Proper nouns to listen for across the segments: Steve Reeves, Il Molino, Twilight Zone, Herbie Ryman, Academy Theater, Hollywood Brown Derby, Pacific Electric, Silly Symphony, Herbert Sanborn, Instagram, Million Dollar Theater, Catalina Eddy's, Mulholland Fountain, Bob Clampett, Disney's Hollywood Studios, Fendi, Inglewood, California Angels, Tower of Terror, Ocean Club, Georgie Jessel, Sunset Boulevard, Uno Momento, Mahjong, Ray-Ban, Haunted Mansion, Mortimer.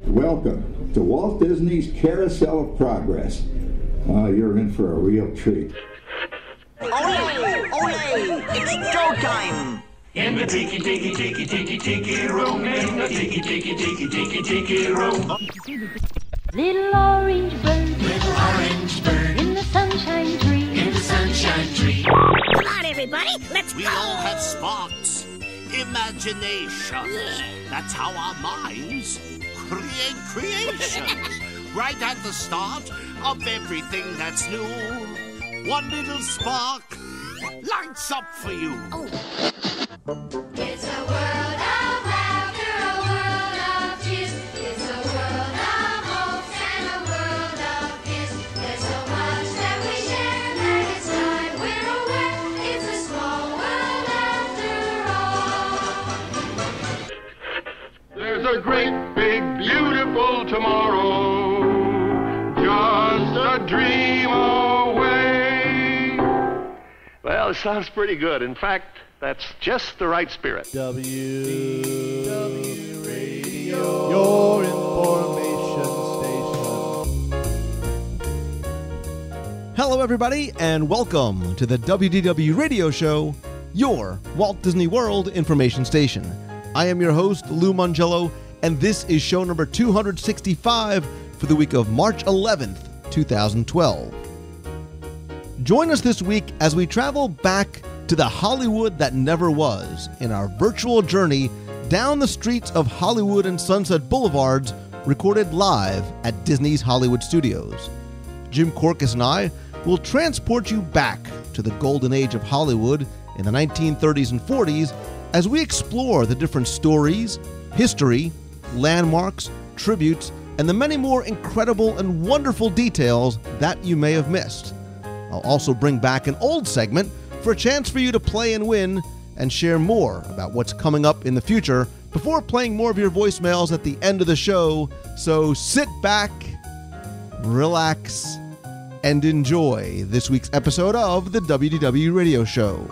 Welcome to Walt Disney's Carousel of Progress. You're in for a real treat. Olay! Olay! It's go time! In the tiki tiki tiki tiki tiki room, in the tiki tiki tiki tiki tiki room. Little orange bird, little orange bird, in the sunshine tree, in the sunshine tree. Come on, everybody, let's go! We all have sparks, imagination. That's how our minds create creation. Right at the start of everything that's new, one little spark lights up for you. Oh. It's a world of laughter, a world of tears. It's a world of hopes and a world of fears. There's so much that we share that it's time we're aware. It's a small world after all. There's a great, big, beautiful tomorrow, just a dream away. Well, it sounds pretty good. In fact, that's just the right spirit. WDW Radio, your information station. Hello, everybody, and welcome to the WDW Radio Show, your Walt Disney World information station. I am your host, Lou Mongello, and this is show number 265 for the week of March 11th, 2012. Join us this week as we travel back to the Hollywood that never was in our virtual journey down the streets of Hollywood and Sunset Boulevards, recorded live at Disney's Hollywood Studios. Jim Korkis and I will transport you back to the golden age of Hollywood in the 1930s and 40s as we explore the different stories, history, landmarks, tributes, and the many more incredible and wonderful details that you may have missed. I'll also bring back an old segment for a chance for you to play and win and share more about what's coming up in the future before playing more of your voicemails at the end of the show. So sit back, relax, and enjoy this week's episode of the WDW Radio Show.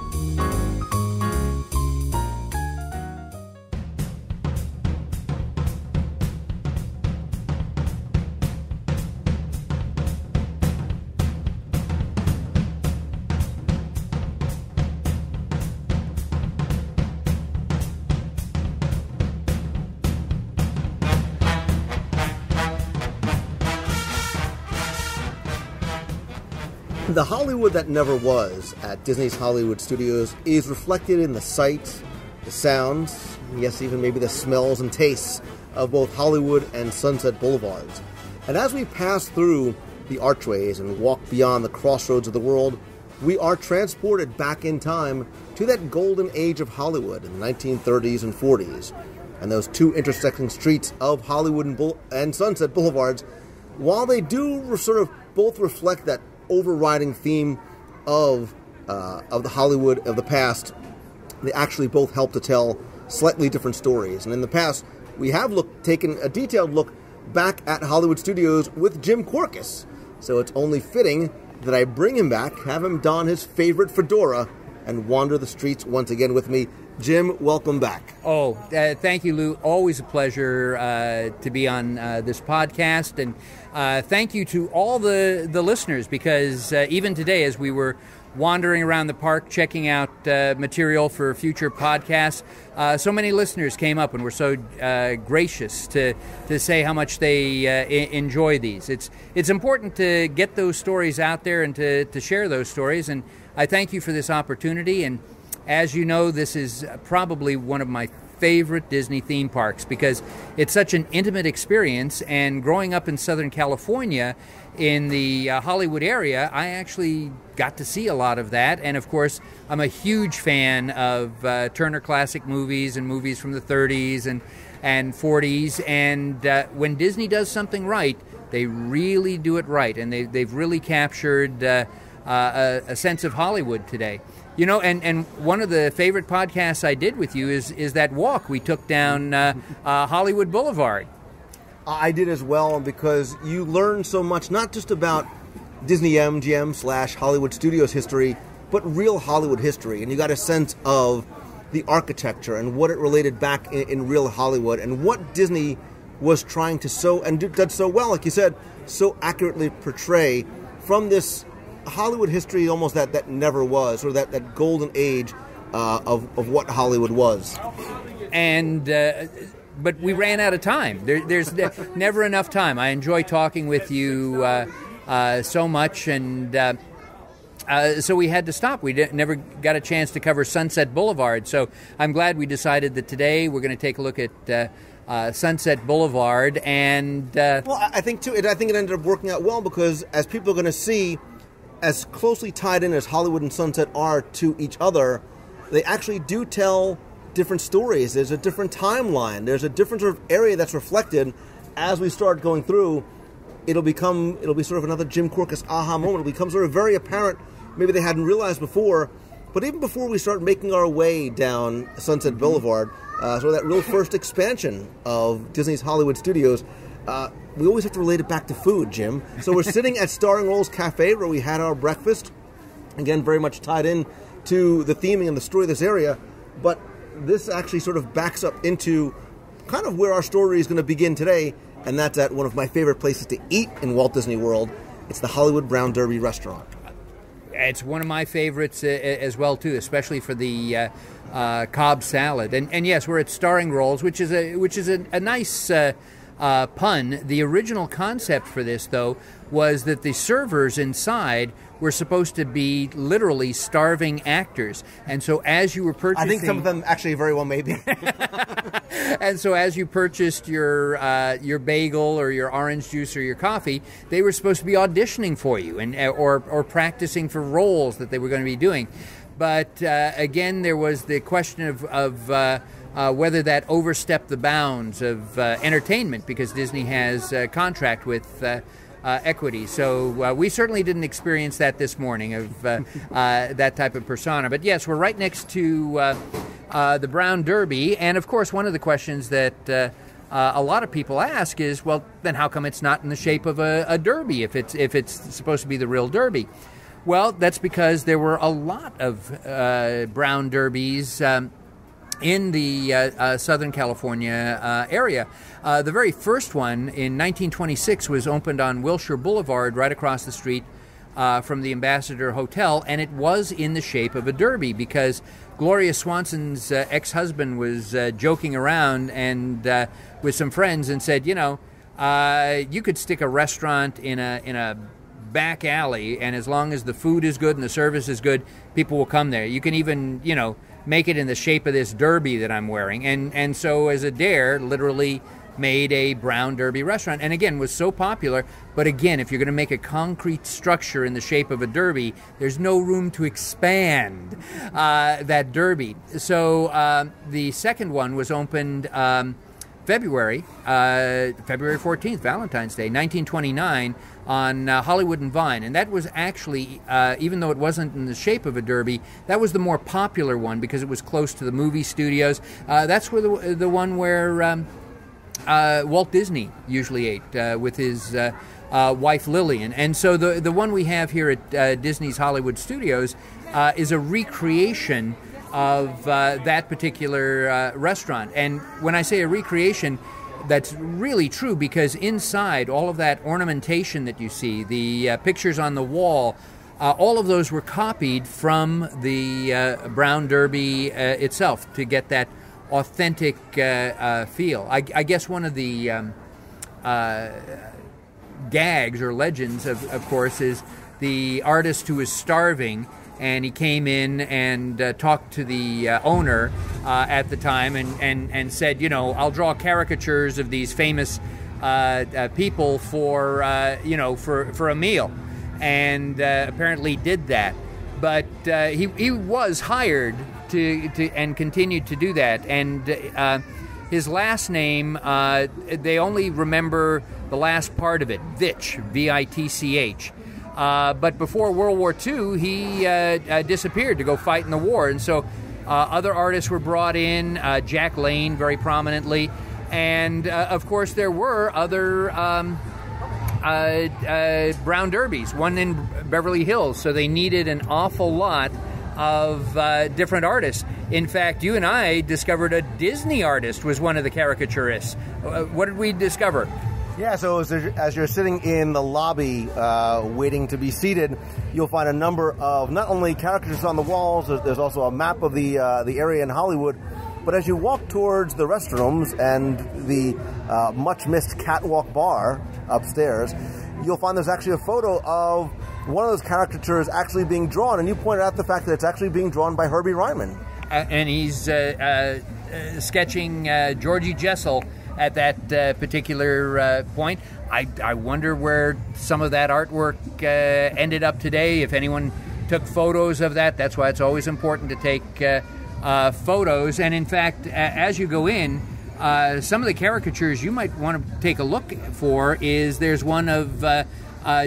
The Hollywood that never was at Disney's Hollywood Studios is reflected in the sights, the sounds, yes, even maybe the smells and tastes of both Hollywood and Sunset Boulevards. And as we pass through the archways and walk beyond the crossroads of the world, we are transported back in time to that golden age of Hollywood in the 1930s and 40s. And those two intersecting streets of Hollywood and Sunset Boulevards, while they do sort of both reflect that overriding theme of the Hollywood of the past, they actually both help to tell slightly different stories. And in the past, we have taken a detailed look back at Hollywood Studios with Jim Korkis. So it's only fitting that I bring him back, have him don his favorite fedora, and wander the streets once again with me. Jim, welcome back. Oh, thank you, Lou. Always a pleasure to be on this podcast. And thank you to all the listeners, because even today, as we were wandering around the park, checking out material for future podcasts, so many listeners came up and were so gracious to say how much they enjoy these. It's important to get those stories out there and to share those stories. And I thank you for this opportunity. And as you know, this is probably one of my favorite Disney theme parks because it's such an intimate experience. And growing up in Southern California in the Hollywood area, I actually got to see a lot of that. And of course, I'm a huge fan of Turner Classic movies and movies from the 30s and 40s. And when Disney does something right, they really do it right. And they've really captured a sense of Hollywood today. You know, and one of the favorite podcasts I did with you is that walk we took down Hollywood Boulevard. I did as well, because you learned so much, not just about Disney MGM / Hollywood Studios history, but real Hollywood history. And you got a sense of the architecture and what it related back in real Hollywood and what Disney was trying to so, and did so well, like you said, so accurately portray from this Hollywood history almost that never was, or that golden age of what Hollywood was. And but we ran out of time. There's never enough time. I enjoy talking with you so much, and so we had to stop. We never got a chance to cover Sunset Boulevard, so I'm glad we decided that today we're going to take a look at Sunset Boulevard. And well, I think too, I think it ended up working out well, because as people are going to see, as closely tied in as Hollywood and Sunset are to each other, they actually do tell different stories. There's a different timeline. There's a different sort of area that's reflected. As we start going through, it'll be sort of another Jim Korkis aha moment. It'll become sort of very apparent, maybe they hadn't realized before, but even before we start making our way down Sunset Boulevard, sort of that real first expansion of Disney's Hollywood Studios, we always have to relate it back to food, Jim. So we're sitting at Star and Roll's Cafe, where we had our breakfast. Again, very much tied in to the theming and the story of this area, but this actually sort of backs up into kind of where our story is going to begin today, and that's at one of my favorite places to eat in Walt Disney World. It's the Hollywood Brown Derby restaurant. It's one of my favorites as well, too, especially for the Cobb salad. And yes, we're at Star and Roll's, which is a nice pun. The original concept for this, though, was that the servers inside were supposed to be literally starving actors. And so as you were purchasing... I think some of them actually very well made them. And so as you purchased your bagel or your orange juice or your coffee, they were supposed to be auditioning for you, and or practicing for roles that they were going to be doing. But again, there was the question of whether that overstepped the bounds of entertainment, because Disney has a contract with Equity. So we certainly didn't experience that this morning, of that type of persona. But yes, we're right next to the Brown Derby. And of course, one of the questions that a lot of people ask is, well, then how come it's not in the shape of a derby if it's supposed to be the real derby? Well, that's because there were a lot of Brown Derbies in the Southern California area. The very first one in 1926 was opened on Wilshire Boulevard, right across the street from the Ambassador Hotel, and it was in the shape of a derby, because Gloria Swanson's ex-husband was joking around and with some friends and said, you know, you could stick a restaurant in a back alley, and as long as the food is good and the service is good, people will come there. You can even, you know, make it in the shape of this derby that I'm wearing. And so as a dare, literally made a Brown Derby restaurant, and again was so popular. But again, if you're going to make a concrete structure in the shape of a derby, there's no room to expand that derby. So the second one was opened February 14th, Valentine's Day, 1929, on Hollywood and Vine. And that was actually, even though it wasn't in the shape of a derby, that was the more popular one, because it was close to the movie studios. That's where the one where Walt Disney usually ate with his wife Lillian. And so the one we have here at Disney's Hollywood Studios is a recreation of that particular restaurant. And when I say a recreation, that's really true, because inside all of that ornamentation that you see, the pictures on the wall, all of those were copied from the Brown Derby itself to get that authentic feel. I guess one of the gags or legends, of course, is the artist who is starving, and he came in and talked to the owner at the time and said, you know, I'll draw caricatures of these famous people for, you know, for a meal. And apparently did that. But he was hired to and continued to do that. And his last name, they only remember the last part of it, Vitch, V-I-T-C-H. But before World War II, he disappeared to go fight in the war. And so other artists were brought in, Jack Lane very prominently. And, of course, there were other Brown Derbies, one in Beverly Hills. So they needed an awful lot of different artists. In fact, you and I discovered a Disney artist was one of the caricaturists. What did we discover? Yeah, so as you're sitting in the lobby waiting to be seated, you'll find a number of not only caricatures on the walls, there's also a map of the area in Hollywood. But as you walk towards the restrooms and the much-missed Catwalk Bar upstairs, you'll find there's actually a photo of one of those caricatures actually being drawn. And you pointed out the fact that it's actually being drawn by Herbie Ryman. And he's sketching Georgie Jessel at that particular point. I wonder where some of that artwork ended up today, if anyone took photos of that. That's why it's always important to take photos. And in fact, as you go in, some of the caricatures you might want to take a look for is there's one of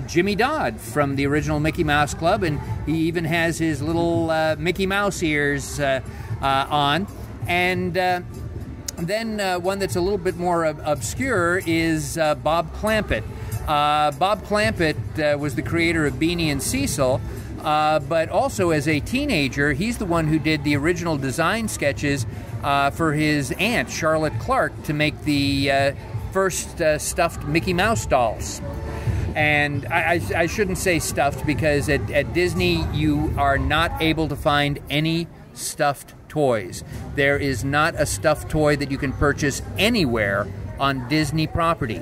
Jimmy Dodd from the original Mickey Mouse Club, and he even has his little Mickey Mouse ears on. And then one that's a little bit more obscure is Bob Clampett. Bob Clampett was the creator of Beanie and Cecil. But also as a teenager, he's the one who did the original design sketches for his aunt, Charlotte Clark, to make the first stuffed Mickey Mouse dolls. And I shouldn't say stuffed, because at Disney you are not able to find any stuffed toys. There is not a stuffed toy that you can purchase anywhere on Disney property,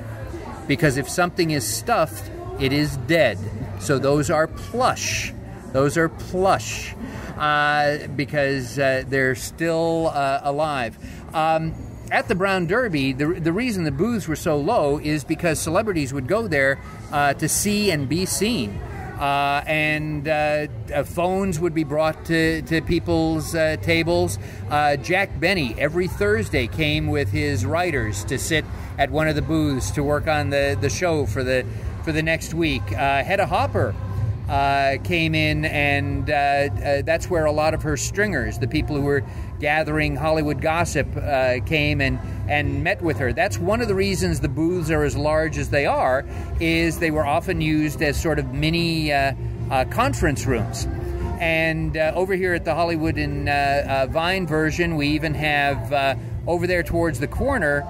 because if something is stuffed, it is dead. So those are plush. Those are plush because they're still alive. At the Brown Derby, the reason the booths were so low is because celebrities would go there to see and be seen. Phones would be brought to people's tables. Jack Benny every Thursday came with his writers to sit at one of the booths to work on the show for the next week. Hedda Hopper came in, and that's where a lot of her stringers, the people who were gathering Hollywood gossip, came and met with her. That's one of the reasons the booths are as large as they are, is they were often used as sort of mini conference rooms. And over here at the Hollywood and Vine version, we even have over there towards the corner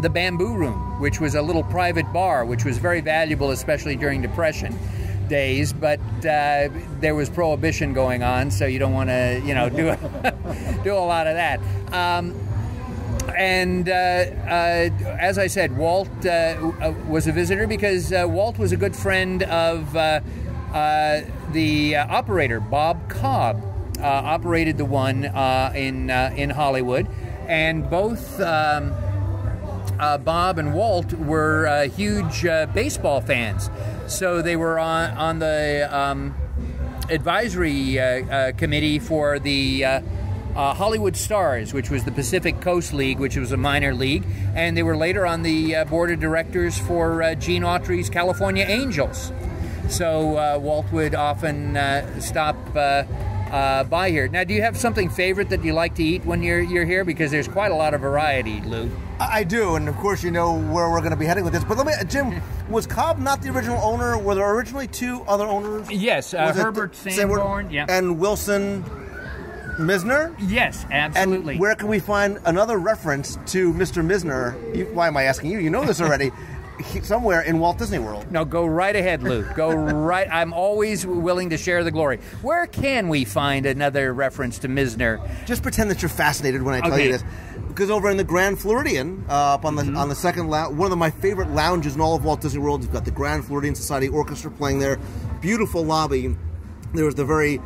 the Bamboo Room, which was a little private bar, which was very valuable, especially during Depression days. But there was Prohibition going on, so you don't want to, you know, do a lot of that. As I said, Walt was a visitor, because Walt was a good friend of the operator, Bob Cobb. Operated the one in Hollywood, and both Bob and Walt were huge baseball fans, so they were on the advisory committee for the Hollywood Stars, which was the Pacific Coast League, which was a minor league, and they were later on the board of directors for Gene Autry's California Angels. So Walt would often stop by here. Now, do you have something favorite that you like to eat when you're here? Because there's quite a lot of variety, Lou. I do, and of course you know where we're going to be heading with this. But let me, Jim, was Cobb not the original owner? Were there originally two other owners? Yes, Herbert Sanborn, yeah, and Wilson Mizner. Yes, absolutely. And where can we find another reference to Mr. Mizner? Why am I asking you? You know this already. Somewhere in Walt Disney World. No, go right ahead, Lou. Go right. I'm always willing to share the glory. Where can we find another reference to Mizner? Just pretend that you're fascinated when I tell you this. Because over in the Grand Floridian, up on the on the second lounge, one of my favorite lounges in all of Walt Disney World, you've got the Grand Floridian Society Orchestra playing there. Beautiful lobby. There was the very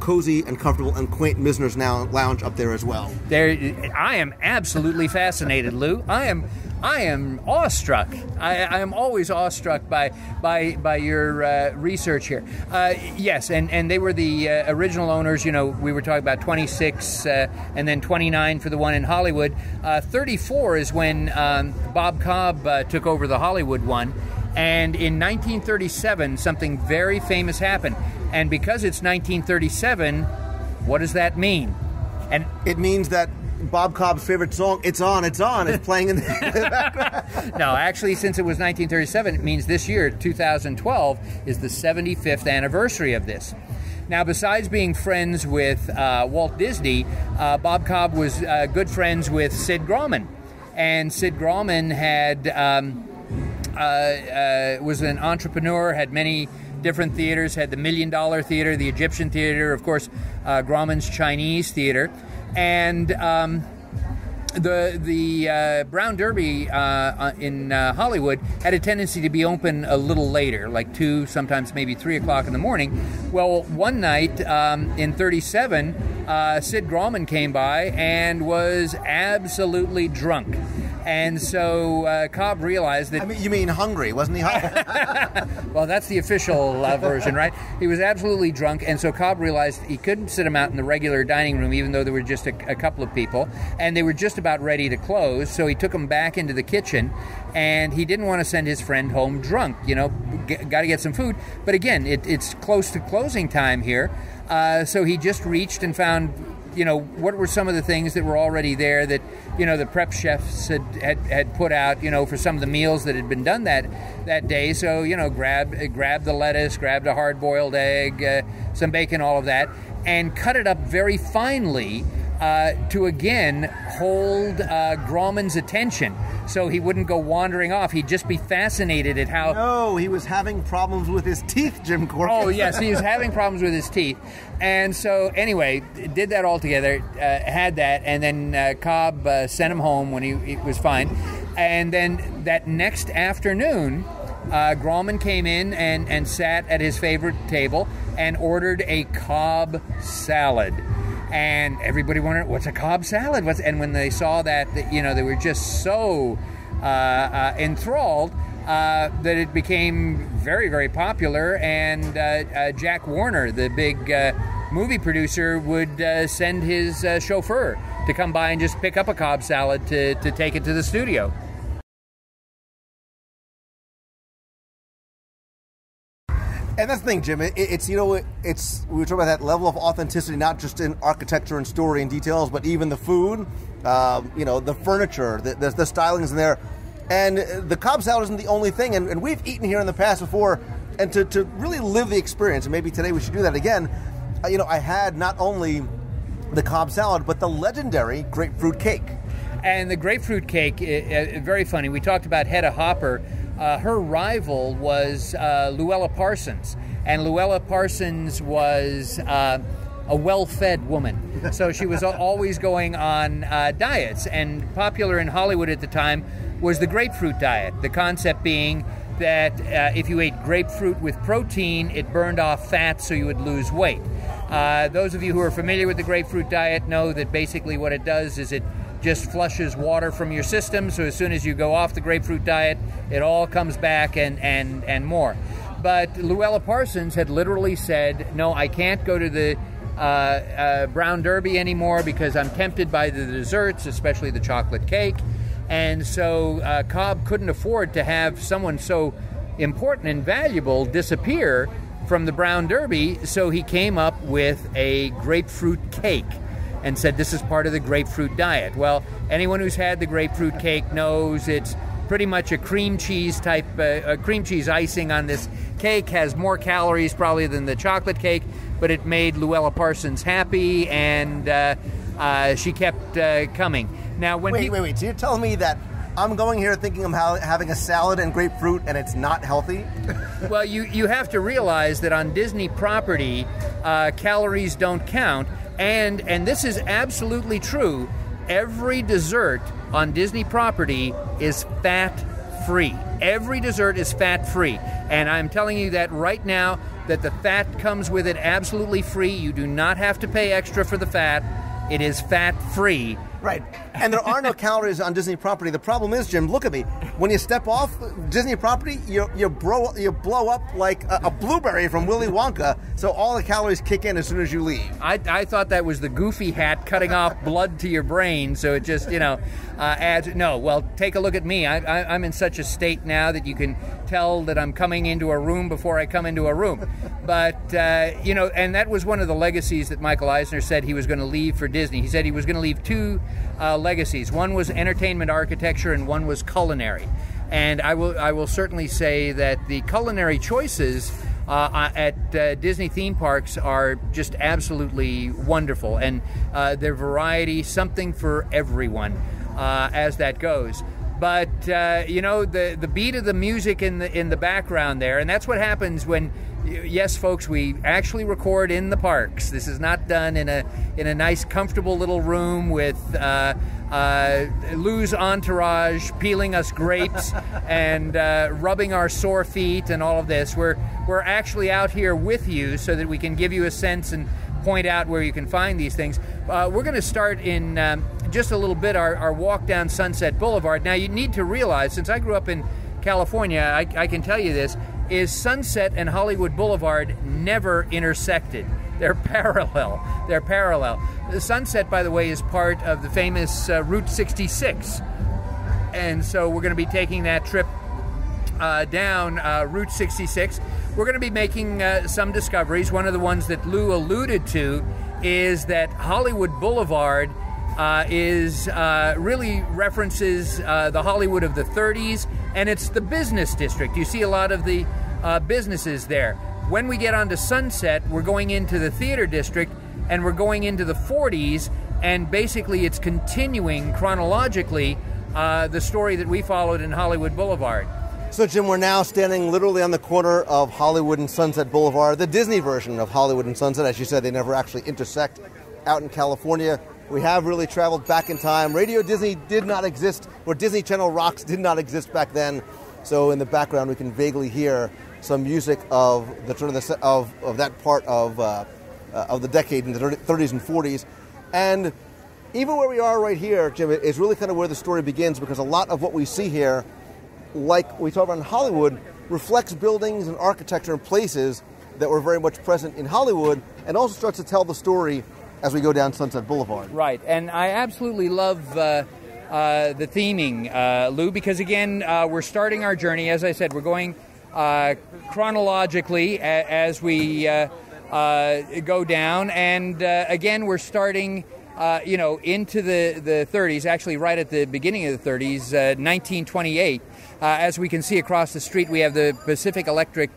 cozy and comfortable and quaint Mizner's Lounge up there as well. There, I am absolutely fascinated, Lou. I am awestruck. I am always awestruck by your research here. Yes, and they were the original owners. You know, we were talking about 26 and then 29 for the one in Hollywood. 34 is when Bob Cobb took over the Hollywood one. And in 1937, something very famous happened. And because it's 1937, what does that mean? And it means that Bob Cobb's favorite song, It's On, It's On, is playing in the background. No, actually, since it was 1937, it means this year, 2012, is the 75th anniversary of this. Now, besides being friends with Walt Disney, Bob Cobb was good friends with Sid Grauman. And Sid Grauman had, was an entrepreneur, had many different theaters, had the Million Dollar Theater, the Egyptian Theater, of course, Grauman's Chinese Theater. And the Brown Derby in Hollywood had a tendency to be open a little later, like 2, sometimes maybe 3 o'clock in the morning. Well, one night in 37, Sid Grauman came by and was absolutely drunk. And so Cobb realized that... I mean, you mean hungry, wasn't he hungry? Well, that's the official version, right? He was absolutely drunk, and so Cobb realized he couldn't sit him out in the regular dining room, even though there were just a couple of people, and they were just about ready to close, so he took him back into the kitchen, and he didn't want to send his friend home drunk, you know, got to get some food. But again, it's close to closing time here, so he just reached and found... You know, what were some of the things that were already there that, you know, the prep chefs had put out, you know, for some of the meals that had been done that day. So, you know, grabbed the lettuce, grabbed a hard-boiled egg, some bacon, all of that, and cut it up very finely to, again, hold Grauman's attention so he wouldn't go wandering off. He'd just be fascinated at how... No, he was having problems with his teeth, Jim Korkis. Oh, yes, he was having problems with his teeth. And so, anyway, did that all together, had that, and then Cobb sent him home when he was fine. And then that next afternoon, Grauman came in and sat at his favorite table and ordered a Cobb salad. And everybody wondered, what's a Cobb salad? And when they saw that, you know, they were just so enthralled that it became very, very popular. And Jack Warner, the big movie producer, would send his chauffeur to come by and just pick up a Cobb salad to take it to the studio. And that's the thing, Jim. It's, you know, it's, we were talking about that level of authenticity, not just in architecture and story and details, but even the food, you know, the furniture, the stylings in there. And the Cobb salad isn't the only thing. And we've eaten here in the past before. And to really live the experience, and maybe today we should do that again, you know, I had not only the Cobb salad, but the legendary grapefruit cake. And the grapefruit cake, very funny. We talked about Hedda Hopper. Her rival was Luella Parsons, and Luella Parsons was a well-fed woman, so she was always going on diets, and popular in Hollywood at the time was the grapefruit diet, the concept being that if you ate grapefruit with protein, it burned off fat so you would lose weight. Those of you who are familiar with the grapefruit diet know that basically what it does is it just flushes water from your system, so as soon as you go off the grapefruit diet, it all comes back and more. But Luella Parsons had literally said, no, I can't go to the Brown Derby anymore because I'm tempted by the desserts, especially the chocolate cake. And so Cobb couldn't afford to have someone so important and valuable disappear from the Brown Derby, so he came up with a grapefruit cake and said this is part of the grapefruit diet. Well, anyone who's had the grapefruit cake knows it's pretty much a cream cheese type, a cream cheese icing on this cake, has more calories probably than the chocolate cake, but it made Luella Parsons happy, and she kept coming. Now, when wait, so you're telling me that I'm going here thinking I'm having a salad and grapefruit and it's not healthy? Well, you have to realize that on Disney property, calories don't count. And this is absolutely true. Every dessert on Disney property is fat-free. Every dessert is fat-free. And I'm telling you that right now, that the fat comes with it absolutely free. You do not have to pay extra for the fat. It is fat-free. Right. And there are no calories on Disney property. The problem is, Jim, look at me. When you step off Disney property, you blow up like a blueberry from Willy Wonka, so all the calories kick in as soon as you leave. I thought that was the Goofy hat cutting off blood to your brain, so it just, you know, adds... No, well, take a look at me. I'm in such a state now that you can tell that I'm coming into a room before I come into a room. But, you know, and that was one of the legacies that Michael Eisner said he was going to leave for Disney. He said he was going to leave two... legacies. One was entertainment architecture and one was culinary. And I will certainly say that the culinary choices at Disney theme parks are just absolutely wonderful, and their variety, something for everyone as that goes. But you know, the beat of the music in the background there, and that's what happens when, yes, folks, we actually record in the parks. This is not done in a nice, comfortable little room with Lou's entourage peeling us grapes and rubbing our sore feet and all of this. We're actually out here with you so that we can give you a sense and point out where you can find these things. We're going to start in just a little bit our walk down Sunset Boulevard. Now, you need to realize, since I grew up in California, I can tell you this, is Sunset and Hollywood Boulevard never intersected. They're parallel. They're parallel. The Sunset, by the way, is part of the famous Route 66. And so we're going to be taking that trip down Route 66. We're going to be making some discoveries. One of the ones that Lou alluded to is that Hollywood Boulevard really references the Hollywood of the 30s, and it's the business district. You see a lot of the businesses there. When we get onto Sunset, we're going into the theater district, and we're going into the 40s, and basically it's continuing chronologically the story that we followed in Hollywood Boulevard. So, Jim, we're now standing literally on the corner of Hollywood and Sunset Boulevard, the Disney version of Hollywood and Sunset. As you said, they never actually intersect out in California. We have really traveled back in time. Radio Disney did not exist, or Disney Channel Rocks did not exist back then. So in the background, we can vaguely hear some music of the turn of that part of the decade in the 30s and 40s. And even where we are right here, Jim, is really kind of where the story begins, because a lot of what we see here, like we talk about in Hollywood, reflects buildings and architecture and places that were very much present in Hollywood, and also starts to tell the story as we go down Sunset Boulevard. Right, and I absolutely love the theming, Lou, because again, we're starting our journey. As I said, we're going chronologically as we go down, and again, we're starting you know, into the 30s, actually right at the beginning of the 30s, 1928. As we can see across the street, we have the Pacific Electric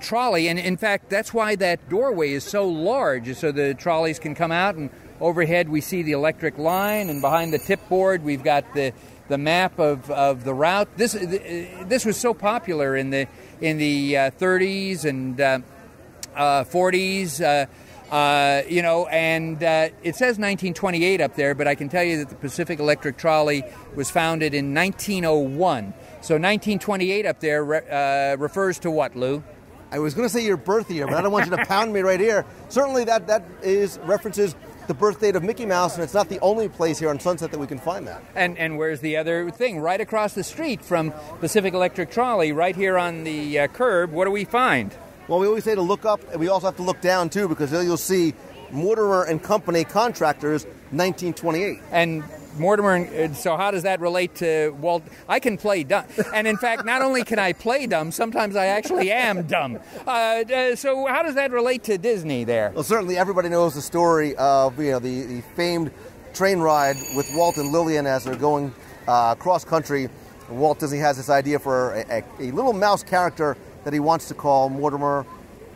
trolley, and in fact, that's why that doorway is so large, is so the trolleys can come out, and overhead we see the electric line, and behind the tip board we've got the map of the route. This was so popular in the 30s and 40s. You know, and it says 1928 up there, but I can tell you that the Pacific Electric trolley was founded in 1901. So 1928 up there refers to what, Lou? I was going to say your birth year, but I don't want you to pound me right here. Certainly that references the birth date of Mickey Mouse, and it's not the only place here on Sunset that we can find that. And where's the other thing? Right across the street from Pacific Electric trolley, right here on the curb, what do we find? Well, we always say to look up, and we also have to look down, too, because there you'll see Mortimer and Company Contractors, 1928. And Mortimer, so how does that relate to Walt? I can play dumb. And in fact, not only can I play dumb, sometimes I actually am dumb. So how does that relate to Disney there? Well, certainly everybody knows the story of, you know, the famed train ride with Walt and Lillian as they're going cross-country. Walt Disney has this idea for a little mouse character that he wants to call Mortimer.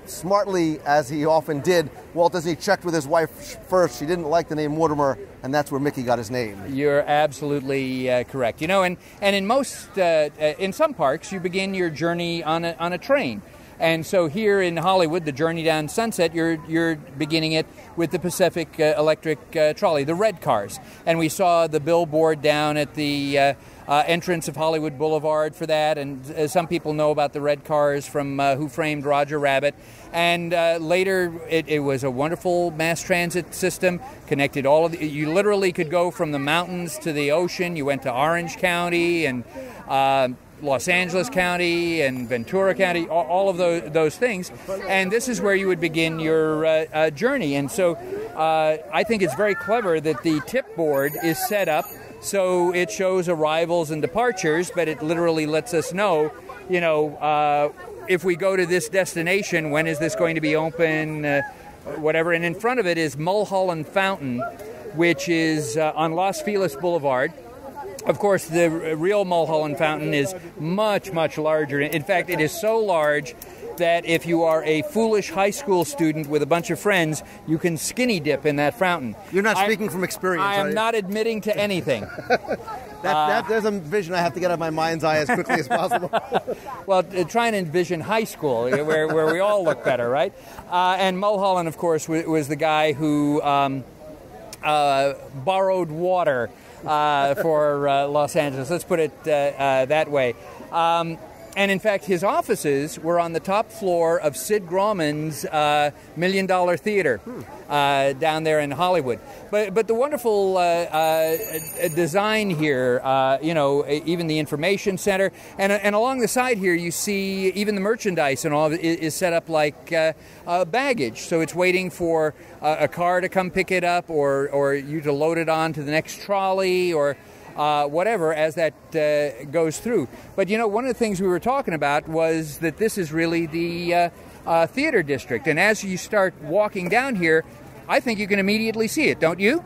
Smartly, as he often did, Walt Disney checked with his wife first. She didn't like the name Mortimer, and that's where Mickey got his name. You're absolutely correct. You know, and in most, in some parks, you begin your journey on a train. And so here in Hollywood, the journey down Sunset, you're beginning it with the Pacific Electric trolley, the red cars. And we saw the billboard down at the entrance of Hollywood Boulevard for that, and some people know about the red cars from Who Framed Roger Rabbit. And later, it was a wonderful mass transit system, connected all of the, you literally could go from the mountains to the ocean. You went to Orange County and Los Angeles County and Ventura County, all of those things, and this is where you would begin your journey. And so I think it's very clever that the tip board is set up so it shows arrivals and departures, but it literally lets us know, you know, if we go to this destination, when is this going to be open, whatever. And in front of it is Mulholland Fountain, which is on Los Feliz Boulevard. Of course, the real Mulholland Fountain is much, much larger. In fact, it is so large that if you are a foolish high school student with a bunch of friends, you can skinny dip in that fountain. You're not speaking from experience. I am not admitting to anything. There's a vision I have to get out of my mind's eye as quickly as possible. Well, try and envision high school, where we all look better, right? And Mulholland, of course, was the guy who borrowed water for Los Angeles. Let's put it that way. And in fact, his offices were on the top floor of Sid Grauman's Million Dollar Theater down there in Hollywood. But the wonderful design here, you know, even the information center, and along the side here you see even the merchandise and all of it is set up like baggage. So it's waiting for a car to come pick it up, or you to load it on to the next trolley, or whatever, as that goes through. But, you know, one of the things we were talking about was that this is really the theater district. And as you start walking down here, I think you can immediately see it, don't you?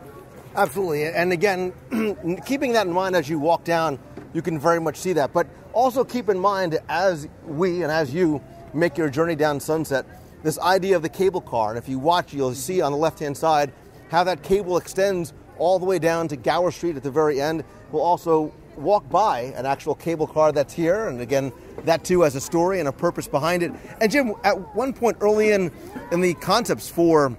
Absolutely. And again, keeping that in mind as you walk down, you can very much see that. But also keep in mind, as we and as you make your journey down Sunset, this idea of the cable car. And if you watch, you'll see on the left-hand side how that cable extends all the way down to Gower Street at the very end. We'll also walk by an actual cable car that's here, and again, that too has a story and a purpose behind it. And Jim, at one point early in the concepts for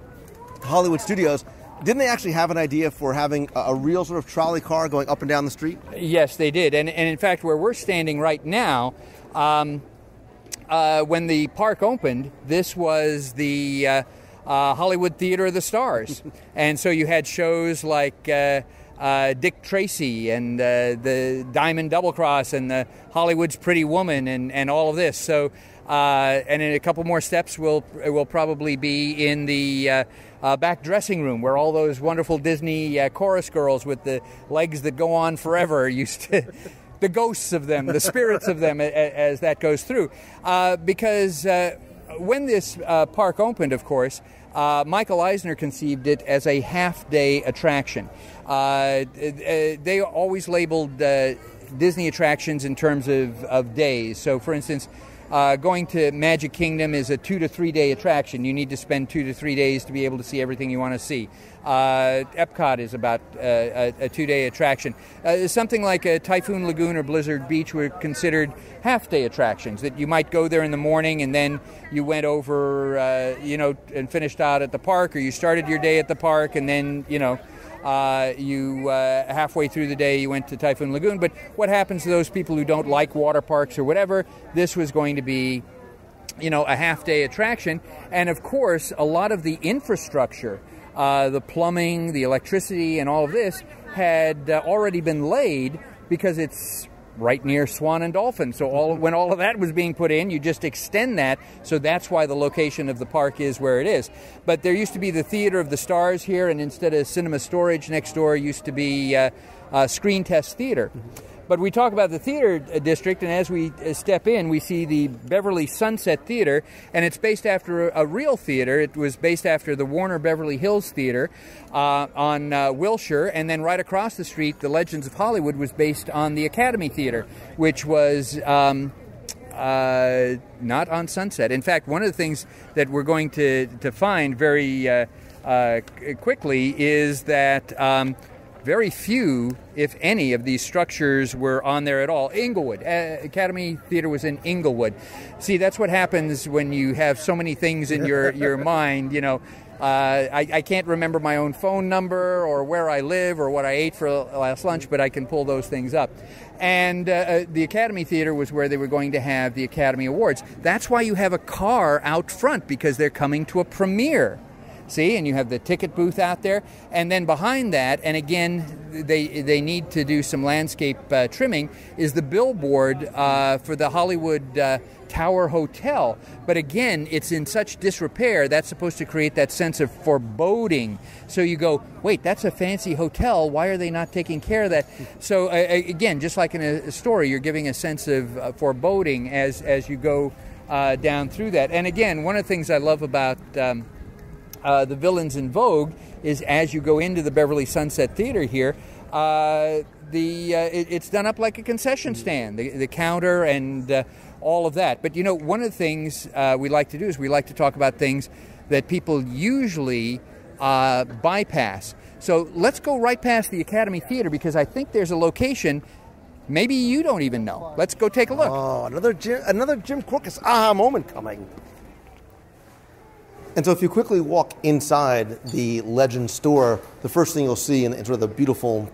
Hollywood Studios, didn't they actually have an idea for having a real sort of trolley car going up and down the street? Yes, they did, and in fact, where we're standing right now, when the park opened, this was the Hollywood Theater of the Stars. And so you had shows like Dick Tracy and the Diamond Double Cross and the Hollywood's Pretty Woman and all of this. So, and in a couple more steps, we'll probably be in the back dressing room where all those wonderful Disney chorus girls with the legs that go on forever used to... the ghosts of them, the spirits of them as that goes through. Because... when this park opened, of course, Michael Eisner conceived it as a half-day attraction. They always labeled Disney attractions in terms of days. So, for instance, going to Magic Kingdom is a 2 to 3 day attraction. You need to spend 2 to 3 days to be able to see everything you want to see. Epcot is about a 2 day attraction. Something like a Typhoon Lagoon or Blizzard Beach were considered half-day attractions, that you might go there in the morning and then you went over, you know, and finished out at the park, or you started your day at the park and then, you know, halfway through the day you went to Typhoon Lagoon. But what happens to those people who don't like water parks or whatever? This was going to be, you know, a half-day attraction. And of course, a lot of the infrastructure, the plumbing, the electricity, and all of this had already been laid, because it's right near Swan and Dolphin. So when all of that was being put in, you just extend that. So that's why the location of the park is where it is. But there used to be the Theater of the Stars here, and instead of cinema storage next door, used to be Screen Test Theater. But we talk about the theater district, and as we step in, we see the Beverly Sunset Theater, and it's based after a real theater. It was based after the Warner Beverly Hills Theater on Wilshire, and then right across the street, the Legends of Hollywood was based on the Academy Theater, which was not on Sunset. In fact, one of the things that we're going to find very quickly is that... very few, if any, of these structures were on there at all. Inglewood. Academy Theater was in Inglewood. See, that's what happens when you have so many things in your mind, you know. I can't remember my own phone number or where I live or what I ate for last lunch, but I can pull those things up. And the Academy Theater was where they were going to have the Academy Awards. That's why you have a car out front, because they're coming to a premiere. See, and you have the ticket booth out there, and then behind that, and again, they need to do some landscape trimming, is the billboard for the Hollywood Tower Hotel. But again, it's in such disrepair, that's supposed to create that sense of foreboding. So you go, wait, that's a fancy hotel, why are they not taking care of that? So again, just like in a story, you're giving a sense of foreboding as you go down through that. And again, one of the things I love about... the Villains in Vogue is as you go into the Beverly Sunset Theater here, It's done up like a concession stand, the counter and all of that. But, you know, one of the things we like to do is we like to talk about things that people usually bypass. So let's go right past the Academy Theater, because I think there's a location maybe you don't even know. Let's go take a look. Oh, another Jim Korkis aha moment coming. And so if you quickly walk inside the Legend store, the first thing you'll see in sort of the beautiful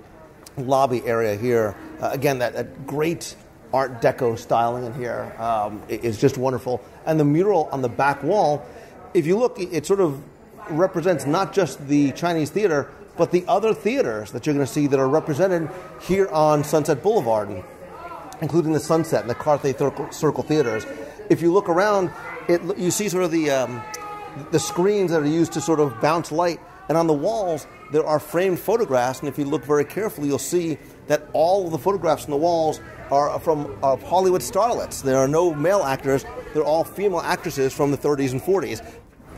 lobby area here, again, that great Art Deco styling in here is just wonderful. And the mural on the back wall, if you look, it sort of represents not just the Chinese theater, but the other theaters that you're going to see that are represented here on Sunset Boulevard, including the Sunset and the Carthay Circle Theaters. If you look around, you see sort of the screens that are used to sort of bounce light, and on the walls there are framed photographs, and if you look very carefully you'll see that all of the photographs on the walls are from Hollywood starlets. There are no male actors, they're all female actresses from the 30s and 40s.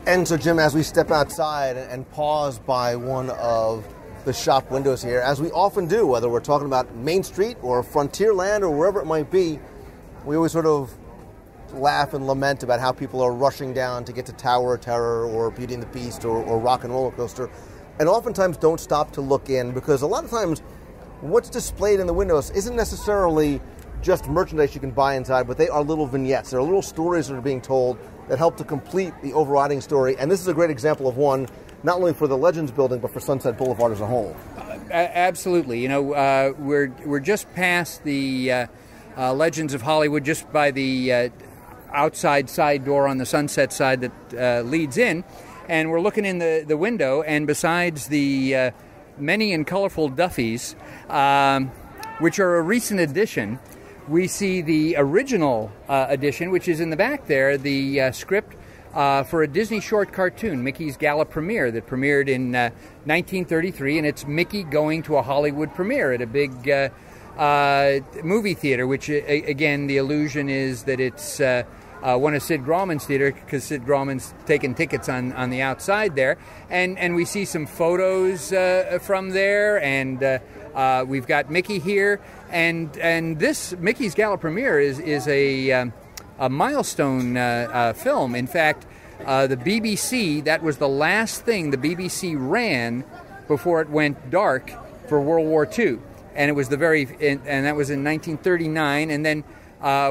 And so, Jim, as we step outside and pause by one of the shop windows here, as we often do, whether we're talking about Main Street or Frontierland or wherever it might be, we always sort of laugh and lament about how people are rushing down to get to Tower of Terror or Beauty and the Beast or Rock and Roller Coaster, and oftentimes don't stop to look in, because a lot of times what's displayed in the windows isn't necessarily just merchandise you can buy inside, but they are little vignettes. There are little stories that are being told that help to complete the overriding story, and this is a great example of one, not only for the Legends building, but for Sunset Boulevard as a whole. Absolutely. You know, we're just past the Legends of Hollywood, just by the outside side door on the Sunset side that leads in, and we're looking in the window, and besides the many and colorful Duffies, which are a recent addition, we see the original edition, which is in the back there, the script for a Disney short cartoon, Mickey's Gala Premiere, that premiered in 1933, and it's Mickey going to a Hollywood premiere at a big movie theater, which, again, the illusion is that it's one of Sid Grauman's theater, because Sid Grauman's taking tickets on the outside there. And we see some photos from there, and we've got Mickey here. And this Mickey's Gala Premiere is a milestone film. In fact, the BBC, that was the last thing the BBC ran before it went dark for World War II. And it was and that was in 1939, and then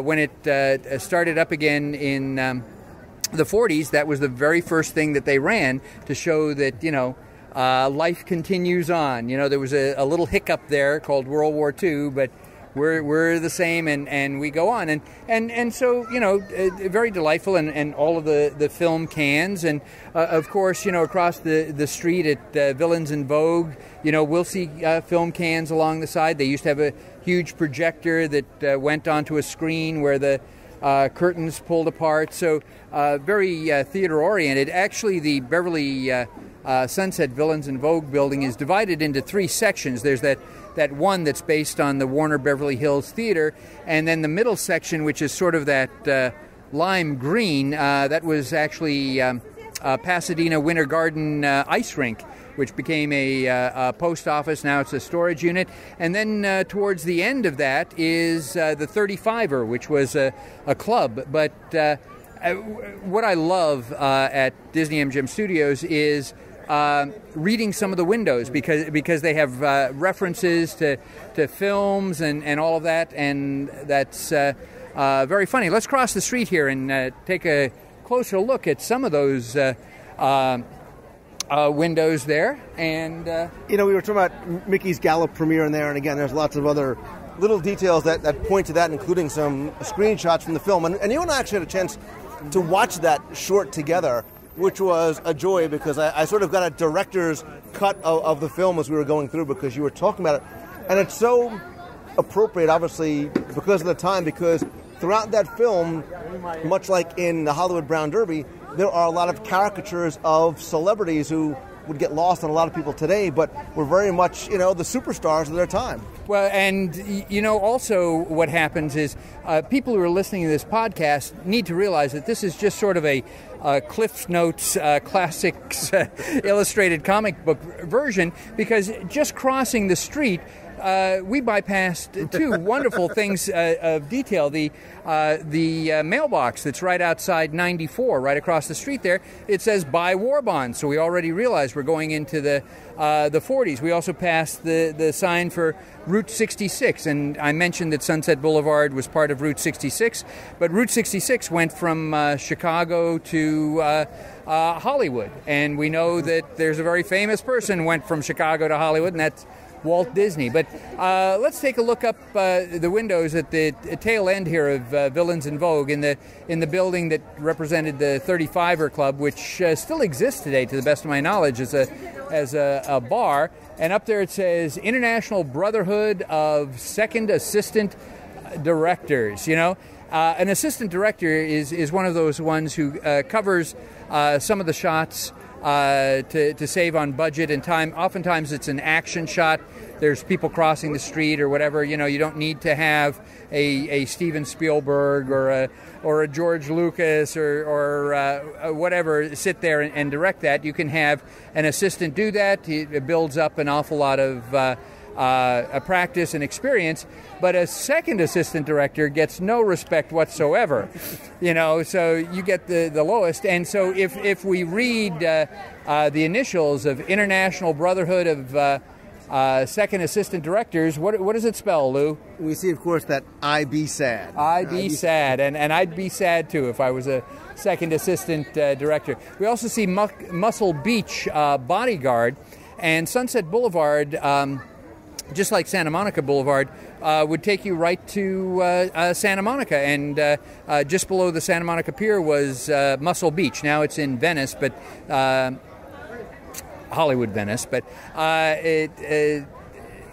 when it started up again in the 40s, that was the very first thing that they ran to show that, you know, life continues on. You know, there was a little hiccup there called World War II, but we're the same, and we go on. And so, you know, very delightful, and all of the film cans. And, of course, you know, across the street at Villains in Vogue, you know, we'll see film cans along the side. They used to have a huge projector that went onto a screen where the curtains pulled apart, so very theater-oriented. Actually, the Beverly Sunset Villains in Vogue building is divided into three sections. There's that one that's based on the Warner Beverly Hills Theater, and then the middle section, which is sort of that lime green, that was actually Pasadena Winter Garden ice rink, which became a post office. Now it's a storage unit. And then towards the end of that is the 35er, which was a club. But what I love at Disney MGM Studios is reading some of the windows, because they have references to films and all of that, and that's very funny. Let's cross the street here and take a closer look at some of those windows there. And you know, we were talking about Mickey's Gala Premiere in there, and again, there's lots of other little details that point to that, including some screenshots from the film. And you and I actually had a chance to watch that short together, which was a joy, because I sort of got a director's cut of the film as we were going through, because you were talking about it. And it's so appropriate, obviously, because of the time, because throughout that film, much like in the Hollywood Brown Derby, there are a lot of caricatures of celebrities who would get lost on a lot of people today, but were very much, you know, the superstars of their time. Well, and, you know, also what happens is people who are listening to this podcast need to realize that this is just sort of a Cliff Notes classics illustrated comic book version, because just crossing the street, we bypassed two wonderful things of detail. The mailbox that's right outside 94, right across the street there, it says buy war bonds. So we already realized we're going into the 40s. We also passed the sign for Route 66. And I mentioned that Sunset Boulevard was part of Route 66. But Route 66 went from Chicago to Hollywood. And we know that there's a very famous person went from Chicago to Hollywood, and that's Walt Disney. But let's take a look up the windows at the tail end here of Villains in Vogue, in the building that represented the 35er Club, which still exists today, to the best of my knowledge, as a bar. And up there it says International Brotherhood of Second Assistant Directors. You know, an assistant director is one of those ones who covers some of the shots to save on budget and time. Oftentimes it's an action shot. There's people crossing the street or whatever. You know, you don't need to have a Steven Spielberg or a George Lucas or whatever sit there and direct that. You can have an assistant do that. It builds up an awful lot of a practice and experience, but a second assistant director gets no respect whatsoever, you know, so you get the lowest. And so if we read the initials of International Brotherhood of Second Assistant Directors, what does it spell, Lou? We see, of course, that I be sad. I be sad. And I'd be sad, too, if I was a second assistant director. We also see Muscle Beach Bodyguard, and Sunset Boulevard, just like Santa Monica Boulevard, would take you right to Santa Monica. And just below the Santa Monica Pier was Muscle Beach. Now it's in Venice, but Hollywood Venice. But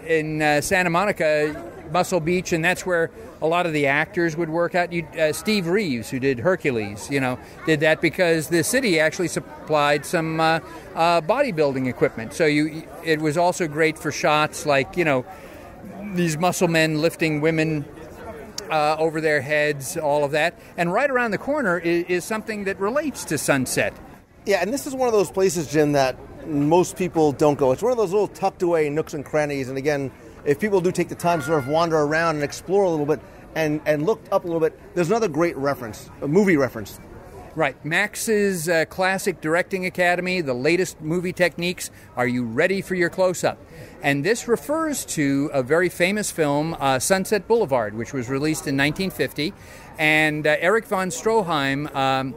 in Santa Monica, Muscle Beach, and that's where a lot of the actors would work out. Steve Reeves, who did Hercules, you know, did that because the city actually supplied some bodybuilding equipment. So it was also great for shots like, you know, these muscle men lifting women over their heads, all of that. And right around the corner is something that relates to Sunset. Yeah, and this is one of those places, Jim, that most people don't go. It's one of those little tucked away nooks and crannies, and again, if people do take the time to sort of wander around and explore a little bit and look up a little bit, there's another great reference, a movie reference. Right. Max's Classic Directing Academy, the latest movie techniques. Are you ready for your close-up? And this refers to a very famous film, Sunset Boulevard, which was released in 1950. And Erich von Stroheim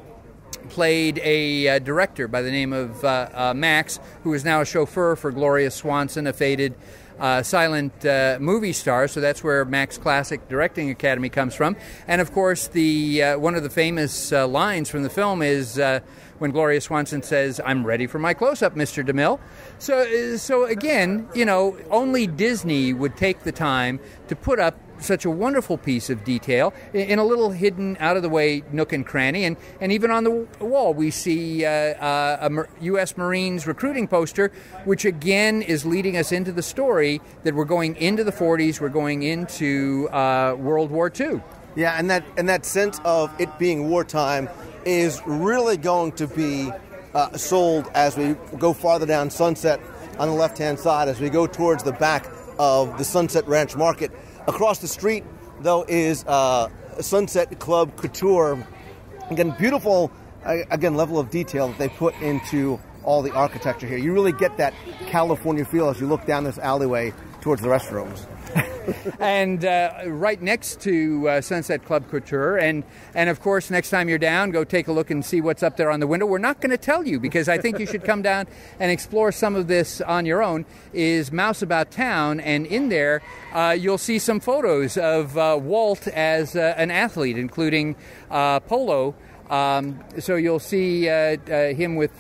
played a director by the name of Max, who is now a chauffeur for Gloria Swanson, a faded silent movie star. So that's where Max Classic Directing Academy comes from. And of course, the one of the famous lines from the film is when Gloria Swanson says, "I'm ready for my close-up, Mr. DeMille." So again, you know, only Disney would take the time to put up such a wonderful piece of detail in a little hidden, out-of-the-way nook and cranny. And even on the wall, we see a U.S. Marines recruiting poster, which again is leading us into the story that we're going into the 40s, we're going into World War II. Yeah, and that sense of it being wartime is really going to be sold as we go farther down Sunset on the left-hand side, as we go towards the back of the Sunset Ranch Market. Across the street, though, is Sunset Club Couture. Again, beautiful, level of detail that they put into all the architecture here. You really get that California feel as you look down this alleyway towards the restrooms. And right next to Sunset Club Couture, and of course, next time you're down, go take a look and see what's up there on the window. We're not going to tell you, because I think you should come down and explore some of this on your own, is Mouse About Town, and in there you'll see some photos of Walt as an athlete, including polo. So you'll see him with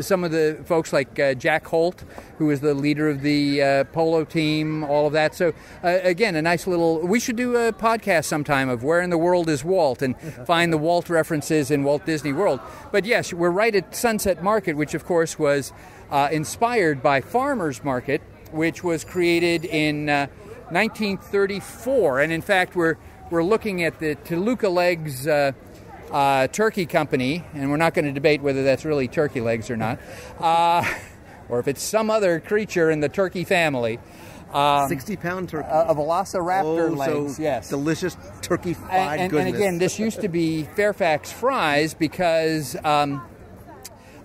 some of the folks like Jack Holt, who is the leader of the polo team, all of that. So again, a nice little, we should do a podcast sometime of Where in the World is Walt, and find the Walt references in Walt Disney World. But yes, we're right at Sunset Market, which of course was inspired by Farmer's Market, which was created in 1934. And in fact, we're looking at the Toluca Legs turkey company, and we're not going to debate whether that's really turkey legs or not, or if it's some other creature in the turkey family. 60-pound turkey. A velociraptor legs, so yes. Delicious turkey fried goodness. And again, this used to be Fairfax Fries, because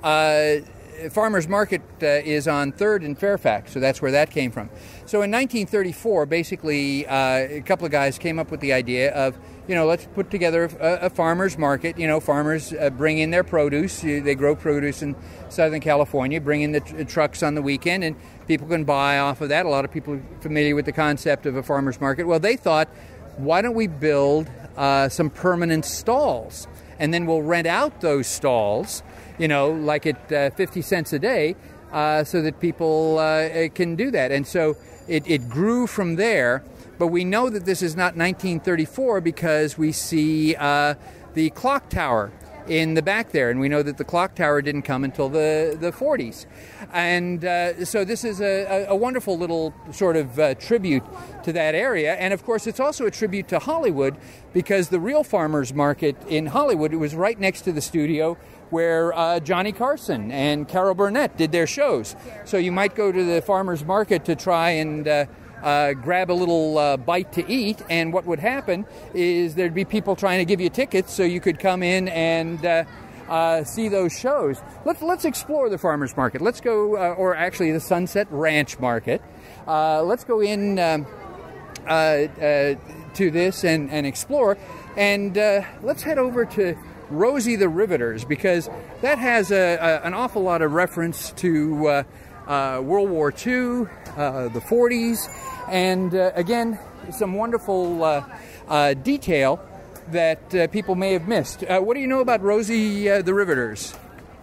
Farmer's Market is on 3rd and Fairfax, so that's where that came from. So in 1934, basically, a couple of guys came up with the idea of, you know, let's put together a farmer's market. You know, farmers bring in their produce. They grow produce in Southern California, bring in the trucks on the weekend, and people can buy off of that. A lot of people are familiar with the concept of a farmer's market. Well, they thought, why don't we build some permanent stalls, and then we'll rent out those stalls, you know, like at 50 cents a day, so that people can do that. And so it grew from there. But we know that this is not 1934 because we see the clock tower in the back there. And we know that the clock tower didn't come until the 40s. And so this is a wonderful little sort of tribute to that area. And, of course, it's also a tribute to Hollywood, because the real farmer's market in Hollywood, it was right next to the studio where Johnny Carson and Carol Burnett did their shows. So you might go to the farmer's market to try and grab a little bite to eat, and what would happen is there'd be people trying to give you tickets so you could come in and see those shows. Let's explore the farmer's market. Let's go, or actually the Sunset Ranch Market. Let's go in to this and explore, and let's head over to Rosie the Riveters, because that has an awful lot of reference to World War II, the 40s, and again, some wonderful detail that people may have missed. What do you know about Rosie the Riveters?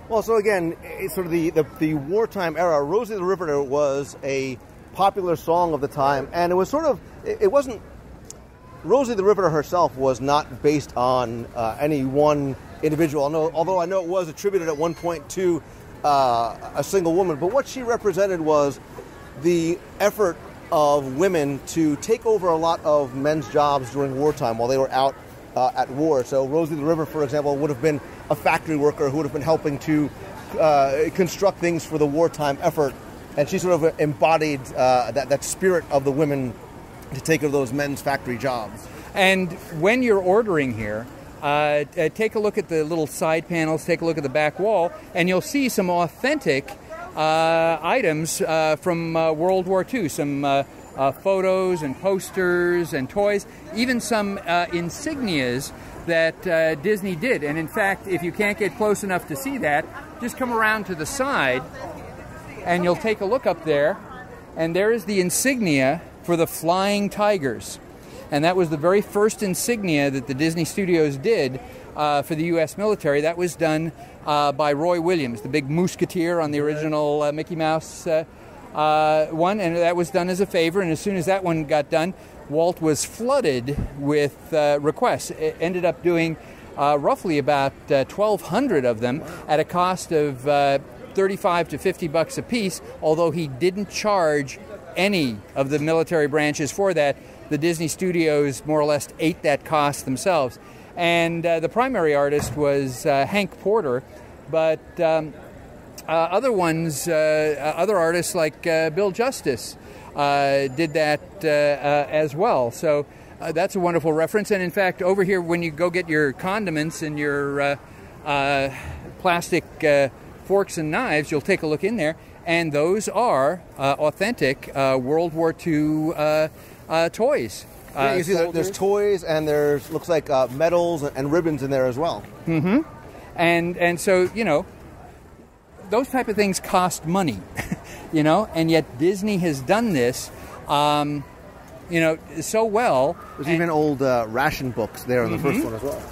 Well, so again, it's sort of the wartime era. Rosie the Riveter was a popular song of the time, and it was sort of, it wasn't, Rosie the Riveter herself was not based on any one individual, although I know it was attributed at one point to a single woman, but what she represented was the effort of women to take over a lot of men's jobs during wartime while they were out at war. So Rosie the Riveter, for example, would have been a factory worker who would have been helping to construct things for the wartime effort, and she sort of embodied that spirit of the women to take over those men's factory jobs. And when you're ordering here, take a look at the little side panels, take a look at the back wall, and you'll see some authentic items from World War II, some photos and posters and toys, even some insignias that Disney did. And in fact, if you can't get close enough to see that, just come around to the side and you'll take a look up there, and there is the insignia for the Flying Tigers. And that was the very first insignia that the Disney Studios did for the U.S. military. That was done by Roy Williams, the big Musketeer on the original Mickey Mouse one. And that was done as a favor. And as soon as that one got done, Walt was flooded with requests. It ended up doing roughly about 1,200 of them at a cost of $35 to $50 a piece, although he didn't charge any of the military branches for that. The Disney Studios more or less ate that cost themselves. And the primary artist was Hank Porter, but other ones, other artists like Bill Justice did that as well. So that's a wonderful reference. And in fact, over here, when you go get your condiments and your plastic forks and knives, you'll take a look in there. And those are authentic World War II toys. Yeah, you see there's toys, and there's looks like medals and ribbons in there as well. Mm-hmm. And so, you know, those type of things cost money, you know, and yet Disney has done this, you know, so well. There's even old ration books there in the first one as well.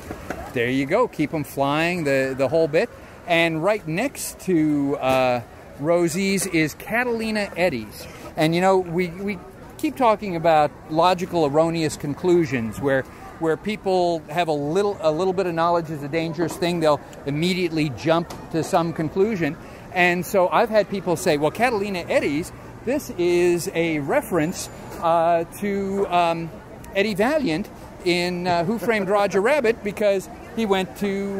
there you go. Keep them flying, the whole bit. And right next to Rosie's is Catalina Eddy's. And, you know, we keep talking about logical, erroneous conclusions where people have a little bit of knowledge is a dangerous thing. They'll immediately jump to some conclusion. And so I've had people say, well, Catalina Eddy's, this is a reference to Eddie Valiant in Who Framed Roger Rabbit, because he went to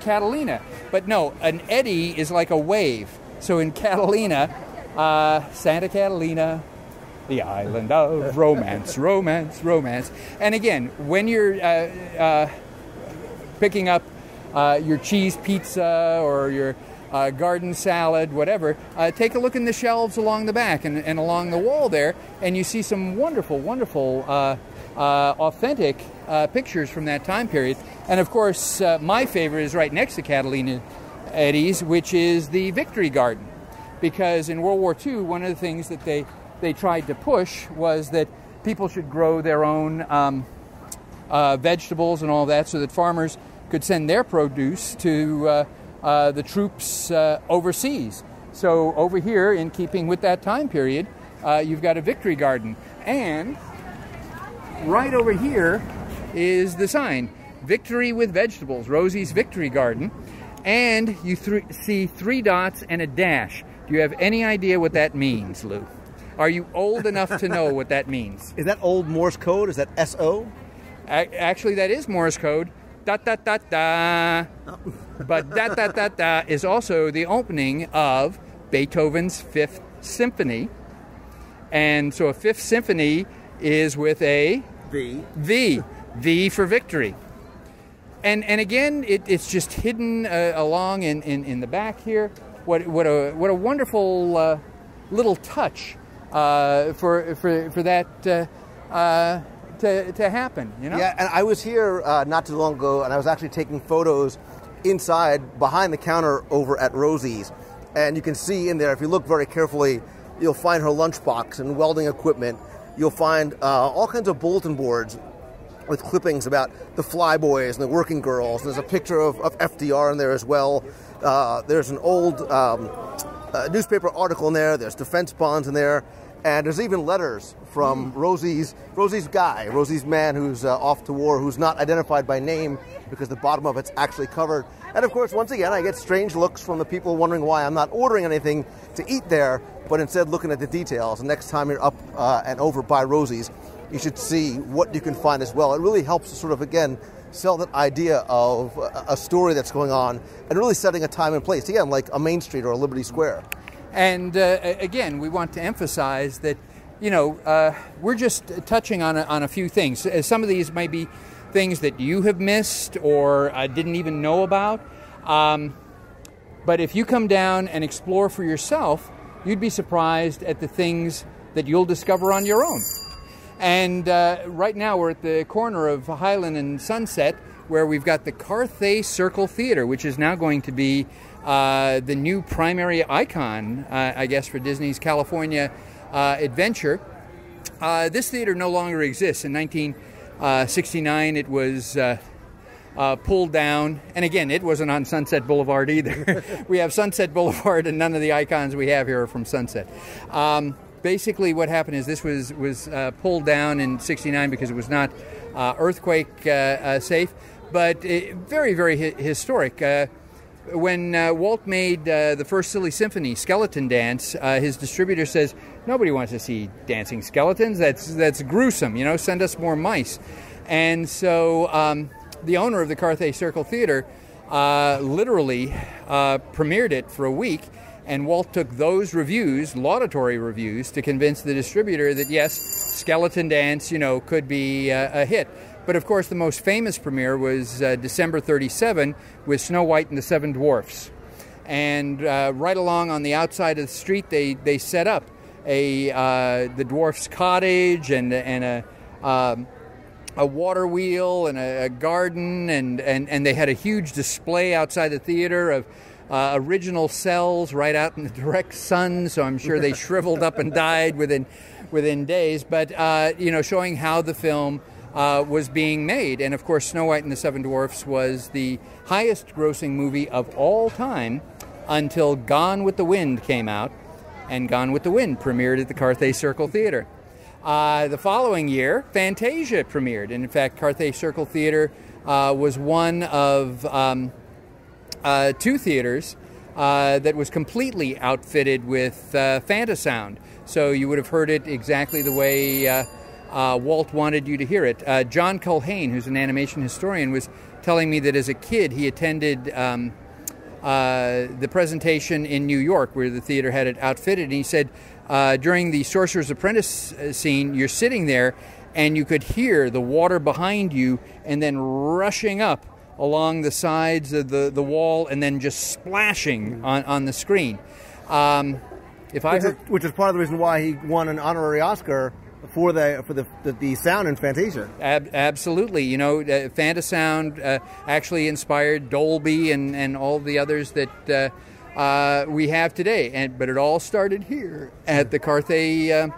Catalina. But no, an eddy is like a wave. So in Catalina, Santa Catalina, the island of romance, romance, romance. And again, when you're picking up your cheese pizza or your garden salad, whatever, take a look in the shelves along the back and along the wall there, and you see some wonderful, wonderful authentic pictures from that time period. And of course, my favorite is right next to Catalina Eddy's, which is the Victory Garden, because in World War II, one of the things that they tried to push was that people should grow their own vegetables and all that, so that farmers could send their produce to the troops overseas. So over here, in keeping with that time period, you've got a Victory Garden. And right over here is the sign, Victory with Vegetables, Rosie's Victory Garden. And you see three dots and a dash. Do you have any idea what that means, Lou? Are you old enough to know what that means? Is that old Morse code? Is that S-O? Actually, that is Morse code. Da-da-da-da. Oh. But da-da-da-da is also the opening of Beethoven's Fifth Symphony. And so a Fifth Symphony is with a... V. V. V for victory. And again, it's just hidden along in the back here. What a wonderful little touch. For that to happen, you know? Yeah, and I was here not too long ago, and I was actually taking photos inside, behind the counter over at Rosie's. And you can see in there, if you look very carefully, you'll find her lunchbox and welding equipment. You'll find all kinds of bulletin boards with clippings about the Flyboys and the Working Girls. There's a picture of FDR in there as well. There's an old... newspaper article in there, there's defense bonds in there, and there's even letters from Rosie's man who's off to war, who's not identified by name because the bottom of it's actually covered. And of course, once again, I get strange looks from the people wondering why I'm not ordering anything to eat there, but instead looking at the details. And next time you're up and over by Rosie's, you should see what you can find as well. It really helps to sort of, again, sell that idea of a story that's going on and really setting a time and place, again, like a Main Street or a Liberty Square. And again, we want to emphasize that, you know, we're just touching on a few things. Some of these may be things that you have missed or didn't even know about. But if you come down and explore for yourself, you'd be surprised at the things that you'll discover on your own. And right now we're at the corner of Highland and Sunset, where we've got the Carthay Circle Theater, which is now going to be the new primary icon, I guess, for Disney's California Adventure. This theater no longer exists. In 1969, it was pulled down. And again, it wasn't on Sunset Boulevard either. We have Sunset Boulevard, and none of the icons we have here are from Sunset. Basically, what happened is this was pulled down in '69 because it was not earthquake safe, but very, very historic. When Walt made the first silly symphony, Skeleton Dance, his distributor says, nobody wants to see dancing skeletons. That's gruesome, you know, send us more mice. And so the owner of the Carthay Circle Theater literally premiered it for a week. And Walt took those reviews, laudatory reviews, to convince the distributor that, yes, Skeleton Dance, you know, could be a hit. But, of course, the most famous premiere was December 37 with Snow White and the Seven Dwarfs. And right along on the outside of the street, they set up the dwarf's cottage and a water wheel and a garden. And they had a huge display outside the theater of... original cells right out in the direct sun, so I'm sure they shriveled up and died within days. But you know, showing how the film was being made. And of course, Snow White and the Seven Dwarfs was the highest grossing movie of all time until Gone with the Wind came out, and Gone with the Wind premiered at the Carthay Circle Theater. The following year, Fantasia premiered, and in fact, Carthay Circle Theater was one of two theaters that was completely outfitted with Fantasound. So you would have heard it exactly the way Walt wanted you to hear it. John Culhane, who's an animation historian, was telling me that as a kid he attended the presentation in New York where the theater had it outfitted, and he said during the Sorcerer's Apprentice scene, you're sitting there and you could hear the water behind you and then rushing up along the sides of the wall and then just splashing on the screen. Which is part of the reason why he won an honorary Oscar for the sound in Fantasia. Absolutely. You know, Fantasound actually inspired Dolby and all the others that we have today. But it all started here at the Carthay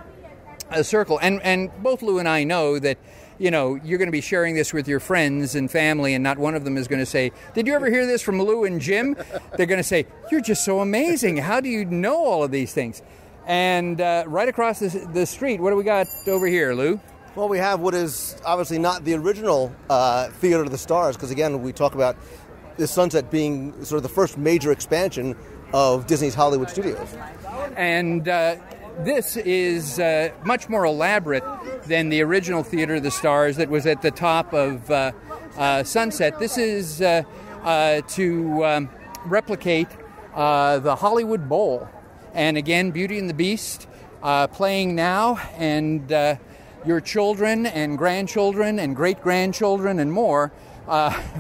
Circle. And both Lou and I know that, you know, you're going to be sharing this with your friends and family, and not one of them is going to say, did you ever hear this from Lou and Jim? They're going to say, you're just so amazing. How do you know all of these things? And right across the street, what do we got over here, Lou? Well, we have what is obviously not the original Theater of the Stars, because again, we talk about the Sunset being sort of the first major expansion of Disney's Hollywood Studios. And this is much more elaborate than the original Theater of the Stars that was at the top of Sunset. This is to replicate the Hollywood Bowl. And again, Beauty and the Beast playing now, and your children and grandchildren and great-grandchildren and more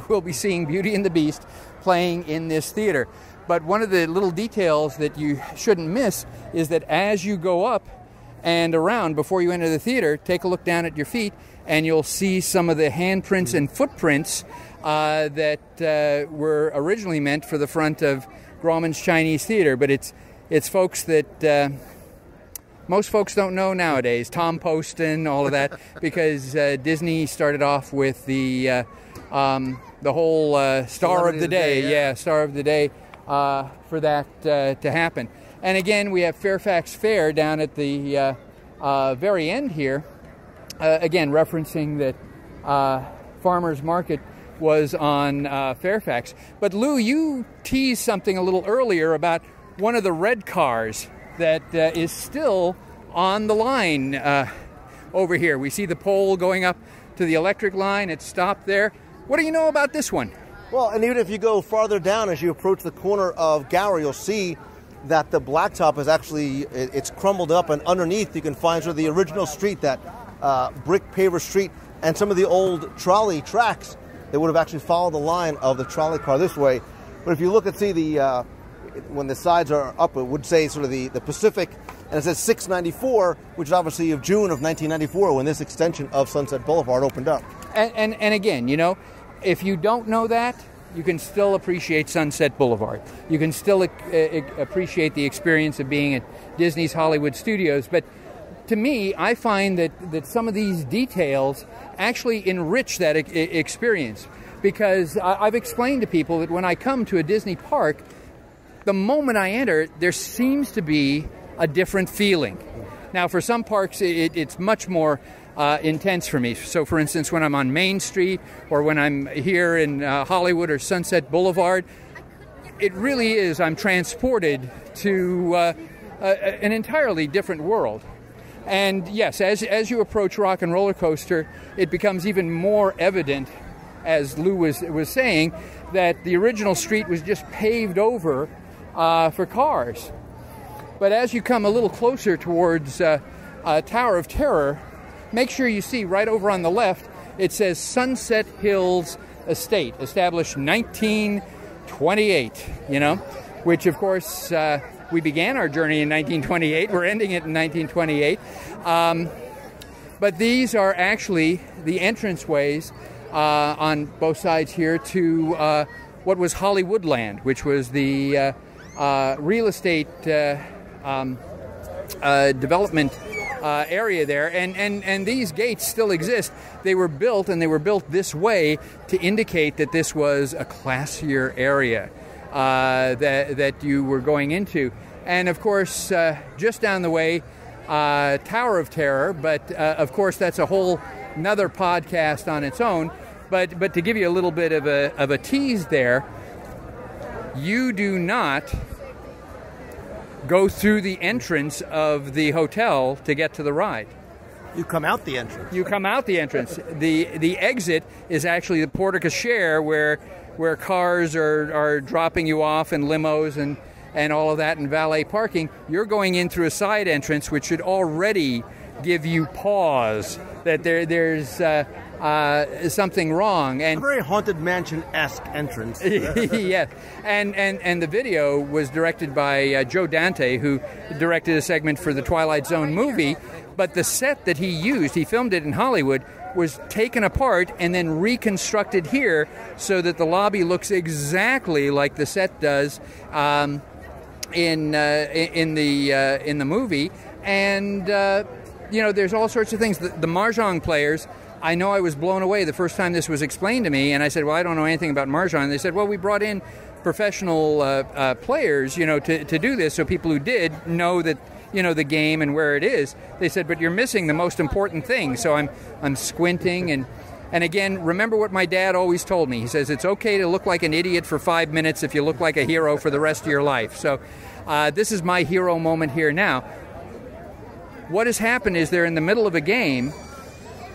will be seeing Beauty and the Beast playing in this theater. But one of the little details that you shouldn't miss is that as you go up and around before you enter the theater, take a look down at your feet and you'll see some of the handprints and footprints that were originally meant for the front of Grauman's Chinese Theater. But it's folks that most folks don't know nowadays, Tom Poston, all of that, because Disney started off with the whole Star of the Day, Star of the Day, for that to happen. And again, we have Fairfax Fair down at the very end here, again referencing that farmers market was on Fairfax. But Lou, you teased something a little earlier about one of the red cars that is still on the line over here. We see the pole going up to the electric line. It's stopped there. What do you know about this one? Well, and even if you go farther down as you approach the corner of Gower, you'll see that the blacktop is actually, it's crumbled up, and underneath you can find sort of the original street, that brick paver street, and some of the old trolley tracks that would have actually followed the line of the trolley car this way. But if you look and see the when the sides are up, it would say sort of the Pacific, and it says 694, which is obviously of June of 1994 when this extension of Sunset Boulevard opened up. And again, you know, if you don't know that, you can still appreciate Sunset Boulevard. You can still appreciate the experience of being at Disney's Hollywood Studios. But to me, I find that some of these details actually enrich that experience, because I've explained to people that when I come to a Disney park, the moment I enter, there seems to be a different feeling. Now, for some parks, it's much more intense for me. So, for instance, when I'm on Main Street or when I'm here in Hollywood or Sunset Boulevard, it really is, I'm transported to an entirely different world. And yes, as you approach Rock and Roller Coaster, it becomes even more evident, as Lou was saying, that the original street was just paved over for cars. But as you come a little closer towards Tower of Terror, make sure you see right over on the left, it says Sunset Hills Estate, established 1928, you know, which of course we began our journey in 1928, we're ending it in 1928. But these are actually the entranceways on both sides here to what was Hollywoodland, which was the real estate development area there, and these gates still exist. They were built, and they were built this way to indicate that this was a classier area that you were going into. And of course, just down the way, Tower of Terror, but of course that's a whole another podcast on its own. But to give you a little bit of a tease there, you do not go through the entrance of the hotel to get to the ride. You come out the entrance. You come out the entrance. The exit is actually the porte cochere, where cars are dropping you off, and limos and all of that, and valet parking. You're going in through a side entrance, which should already give you pause that there's something wrong. And a very Haunted Mansion-esque entrance. Yes, and the video was directed by Joe Dante, who directed a segment for the Twilight Zone movie. But the set that he used, he filmed it in Hollywood, was taken apart and then reconstructed here so that the lobby looks exactly like the set does in the movie. And you know, there's all sorts of things. The Mahjong players, I know I was blown away the first time this was explained to me, and I said, well, I don't know anything about Mahjong. And they said, well, we brought in professional players, you know, to do this, so people who did know that, you know, the game and where it is. They said, but you're missing the most important thing. So I'm squinting, and again, remember what my dad always told me. He says, it's okay to look like an idiot for 5 minutes if you look like a hero for the rest of your life. So this is my hero moment here now. What has happened is they're in the middle of a game,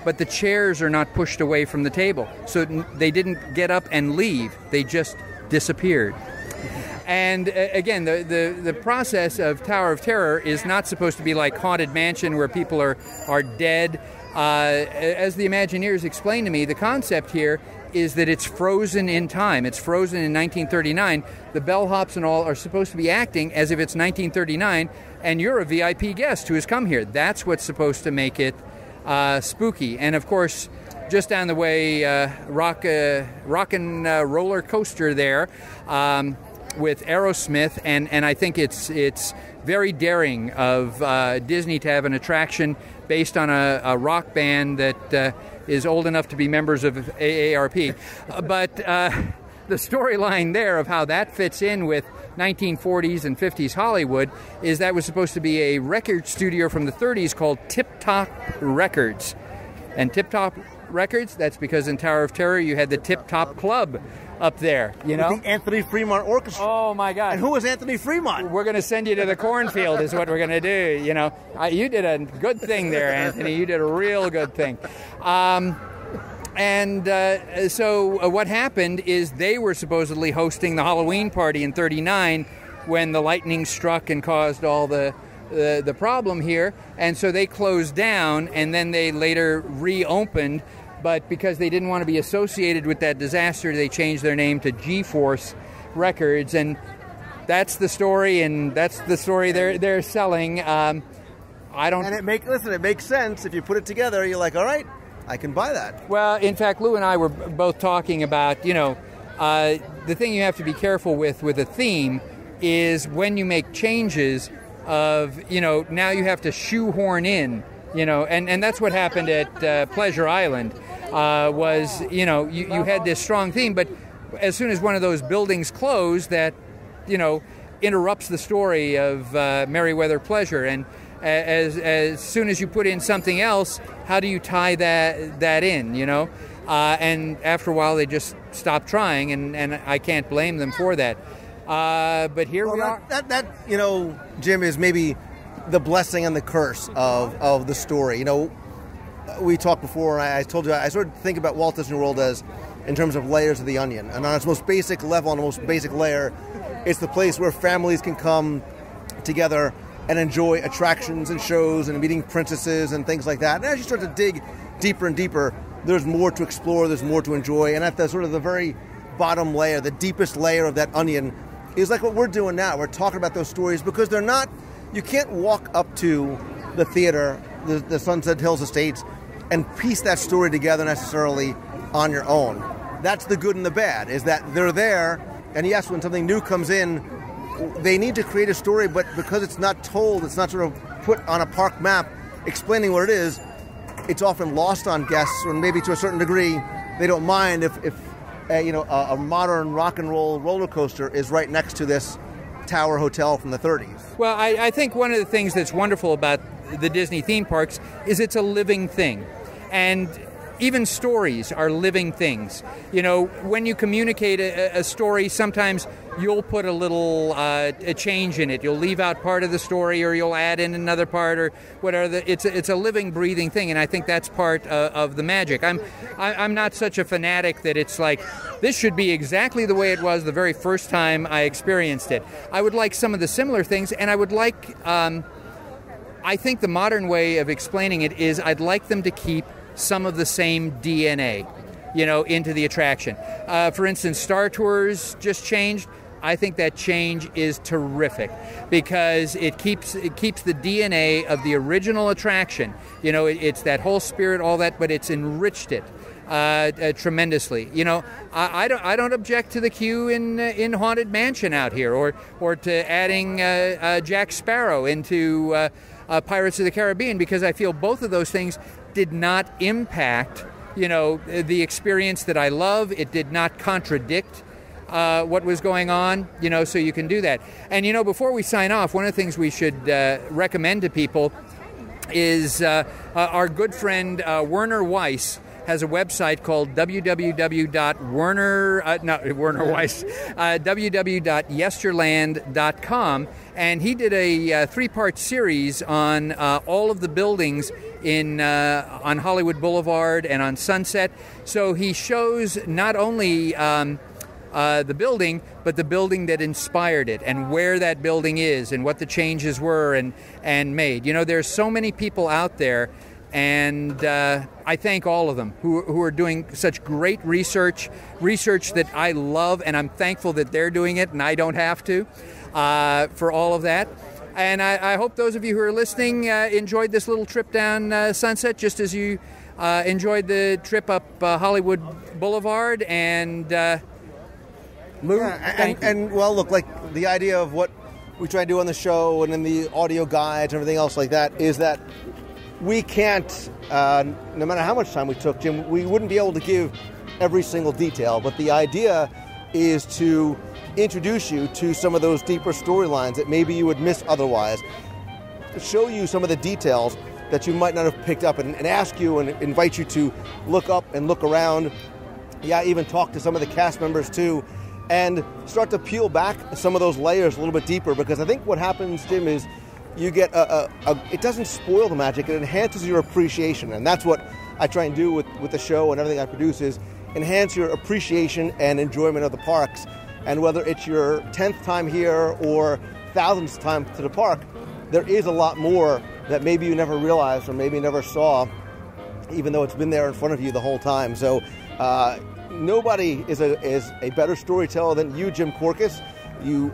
but the chairs are not pushed away from the table. So they didn't get up and leave. They just disappeared. And again, the process of Tower of Terror is not supposed to be like Haunted Mansion where people are dead. As the Imagineers explained to me, the concept here is that it's frozen in time. It's frozen in 1939. The bellhops and all are supposed to be acting as if it's 1939, and you're a VIP guest who has come here. That's what's supposed to make it spooky. And of course, just down the way, Rock and Roller Coaster there with Aerosmith, and I think it's very daring of Disney to have an attraction based on a rock band that is old enough to be members of AARP. But the storyline there of how that fits in with 1940s and 50s Hollywood is that was supposed to be a record studio from the 30s called Tip Top Records. And Tip Top Records, that's because in Tower of Terror you had the Tip Top Club up there, you know? With the Anthony Fremont Orchestra. Oh, my God. And who was Anthony Fremont? We're going to send you to the cornfield is what we're going to do, you know? You did a good thing there, Anthony. You did a real good thing. So what happened is they were supposedly hosting the Halloween party in 39 when the lightning struck and caused all the problem here. And so they closed down, and then they later reopened. But because they didn't want to be associated with that disaster, they changed their name to G-Force Records. And that's the story, they're selling. And it makes sense. If you put it together, you're like, all right, I can buy that. Well, in fact, Lou and I were both talking about, you know, the thing you have to be careful with a theme is when you make changes of, you know, now you have to shoehorn in, you know, and that's what happened at Pleasure Island was, you know, you had this strong theme, but as soon as one of those buildings closed, that, you know, interrupts the story of Merryweather Pleasure. And as soon as you put in something else, how do you tie that in, you know? And after a while, they just stopped trying, and I can't blame them for that. But here we are. That, you know, Jim, is maybe the blessing and the curse of the story. You know, we talked before, and I told you, I sort of think about Walt Disney World as, in terms of layers of the onion. And on its most basic level, on the most basic layer, it's the place where families can come together and enjoy attractions and shows and meeting princesses and things like that. And as you start to dig deeper and deeper, there's more to explore, there's more to enjoy. And at the sort of the very bottom layer, the deepest layer of that onion, is like what we're doing now. We're talking about those stories because they're not, you can't walk up to the theater, the Sunset Hills Estates, and piece that story together necessarily on your own. That's the good and the bad, is that they're there, and yes, when something new comes in, they need to create a story, but because it's not told, it's not sort of put on a park map, explaining what it is, it's often lost on guests, or maybe to a certain degree, they don't mind if a modern rock and roll roller coaster is right next to this Tower Hotel from the 30s. Well, I think one of the things that's wonderful about the Disney theme parks is it's a living thing. And even stories are living things. You know, when you communicate a story, sometimes you'll put a little a change in it. You'll leave out part of the story, or you'll add in another part, or whatever. It's a living, breathing thing, and I think that's part of the magic. I'm not such a fanatic that it's like, this should be exactly the way it was the very first time I experienced it. I would like some of the similar things, and I would like, I think the modern way of explaining it is I'd like them to keep some of the same DNA, you know, into the attraction. For instance, Star Tours just changed. I think that change is terrific because it keeps the DNA of the original attraction. You know, it's that whole spirit, all that, but it's enriched it tremendously. You know, I don't object to the queue in Haunted Mansion out here, or to adding Jack Sparrow into Pirates of the Caribbean, because I feel both of those things did not impact, you know, the experience that I love. It did not contradict what was going on, you know, so you can do that. And, you know, before we sign off, one of the things we should recommend to people is our good friend Werner Weiss has a website called www.yesterland.com, and he did a three-part series on all of the buildings in on Hollywood Boulevard and on Sunset. So he shows not only the building, but the building that inspired it, and where that building is, and what the changes were and made. You know, there's so many people out there, and I thank all of them who are doing such great research that I love, and I'm thankful that they're doing it and I don't have to, for all of that. And I hope those of you who are listening enjoyed this little trip down Sunset, just as you enjoyed the trip up Hollywood Boulevard. And Lou, and well, look, like the idea of what we try to do on the show and in the audio guides and everything else like that is that we can't, no matter how much time we took, Jim, we wouldn't be able to give every single detail, but the idea is to introduce you to some of those deeper storylines that maybe you would miss otherwise, show you some of the details that you might not have picked up, and ask you and invite you to look up and look around, even talk to some of the cast members too, and start to peel back some of those layers a little bit deeper, because I think what happens, Jim, is you get it doesn't spoil the magic, it enhances your appreciation. And that's what I try and do with the show and everything I produce, is enhance your appreciation and enjoyment of the parks. And whether it's your 10th time here or 1,000th time to the park, there is a lot more that maybe you never realized or maybe never saw, even though it's been there in front of you the whole time. So nobody is a better storyteller than you, Jim Korkis.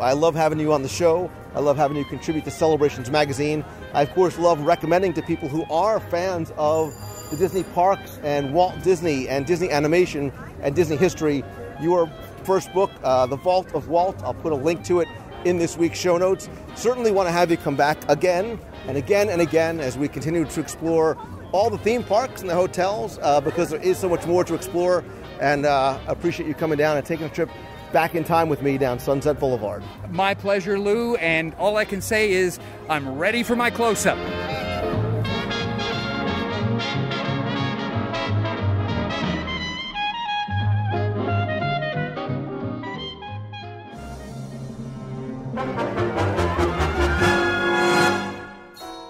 I love having you on the show. I love having you contribute to Celebrations Magazine. I, of course, love recommending to people who are fans of the Disney parks and Walt Disney and Disney animation and Disney history, your first book, The Vault of Walt. I'll put a link to it in this week's show notes. Certainly want to have you come back again and again and again as we continue to explore all the theme parks and the hotels, because there is so much more to explore. And appreciate you coming down and taking a trip back in time with me down Sunset Boulevard. My pleasure, Lou, and all I can say is I'm ready for my close-up.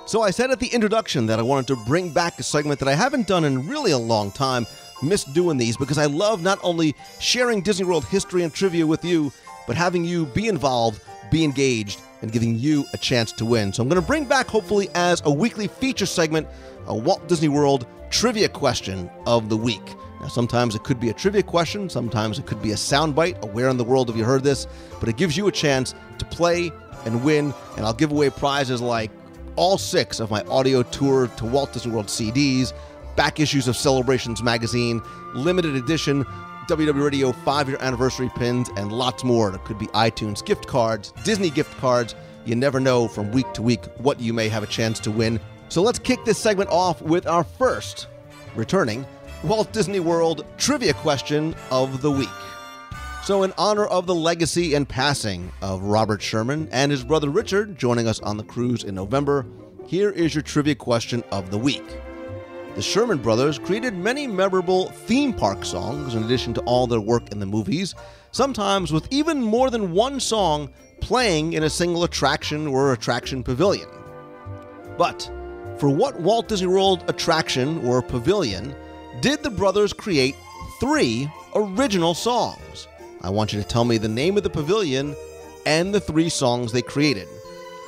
So I said at the introduction that I wanted to bring back a segment that I haven't done in really a long time. Miss doing these, because I love not only sharing Disney World history and trivia with you, but having you be involved, be engaged, and giving you a chance to win. So I'm going to bring back, hopefully as a weekly feature segment, a Walt Disney World trivia question of the week. Now, sometimes it could be a trivia question, sometimes it could be a soundbite, where in the world have you heard this? But it gives you a chance to play and win, and I'll give away prizes like all 6 of my audio tour to Walt Disney World CDs, back issues of Celebrations Magazine, limited edition WW Radio 5-year anniversary pins, and lots more. It could be iTunes gift cards, Disney gift cards. You never know from week to week what you may have a chance to win. So let's kick this segment off with our first returning Walt Disney World trivia question of the week. So in honor of the legacy and passing of Robert Sherman and his brother Richard joining us on the cruise in November, here is your trivia question of the week. The Sherman brothers created many memorable theme park songs in addition to all their work in the movies, sometimes with even more than one song playing in a single attraction or attraction pavilion. But for what Walt Disney World attraction or pavilion did the brothers create 3 original songs? I want you to tell me the name of the pavilion and the 3 songs they created.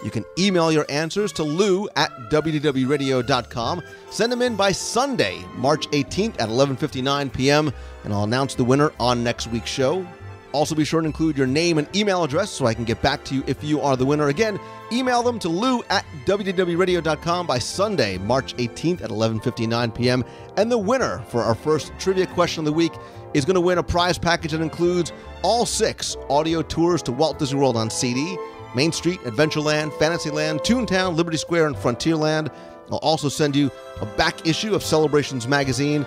You can email your answers to lou@wdwradio.com. Send them in by Sunday, March 18th at 11:59 p.m., and I'll announce the winner on next week's show. Also be sure to include your name and email address so I can get back to you if you are the winner. Again, email them to lou@wdwradio.com by Sunday, March 18th at 11:59 p.m. And the winner for our first trivia question of the week is going to win a prize package that includes all 6 audio tours to Walt Disney World on CD, Main Street, Adventureland, Fantasyland, Toontown, Liberty Square, and Frontierland. I'll also send you a back issue of Celebrations magazine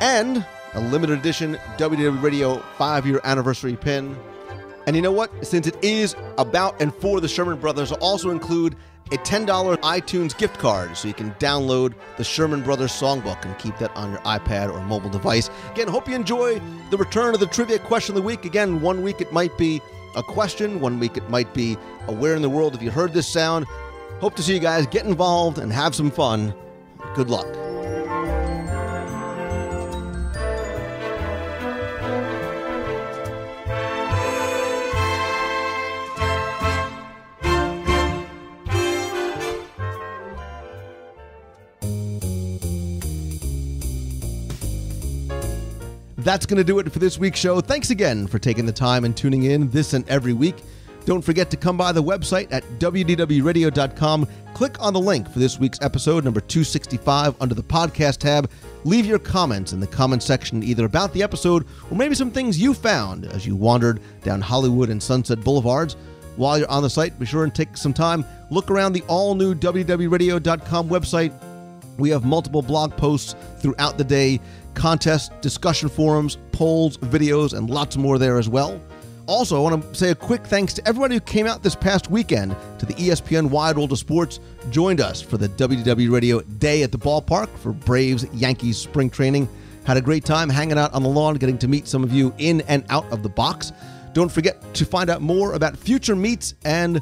and a limited edition WDW Radio 5-year anniversary pin. And you know what? Since it is about and for the Sherman Brothers, I'll also include a $10 iTunes gift card so you can download the Sherman Brothers songbook and keep that on your iPad or mobile device. Again, hope you enjoy the return of the trivia question of the week. Again, one week it might be a question, one week it might be a where in the world have you heard this sound. Hope to see you guys. Get involved and have some fun. Good luck. That's going to do it for this week's show. Thanks again for taking the time and tuning in this and every week. Don't forget to come by the website at wdwradio.com. Click on the link for this week's episode, number 265, under the podcast tab. Leave your comments in the comment section either about the episode or maybe some things you found as you wandered down Hollywood and Sunset Boulevards. While you're on the site, be sure and take some time. Look around the all-new wdwradio.com website. We have multiple blog posts throughout the day, contests, discussion forums, polls, videos, and lots more there as well. Also, I want to say a quick thanks to everybody who came out this past weekend to the ESPN Wide World of Sports, joined us for the WDW Radio Day at the ballpark for Braves-Yankees spring training. Had a great time hanging out on the lawn, getting to meet some of you in and out of the box. Don't forget to find out more about future meets and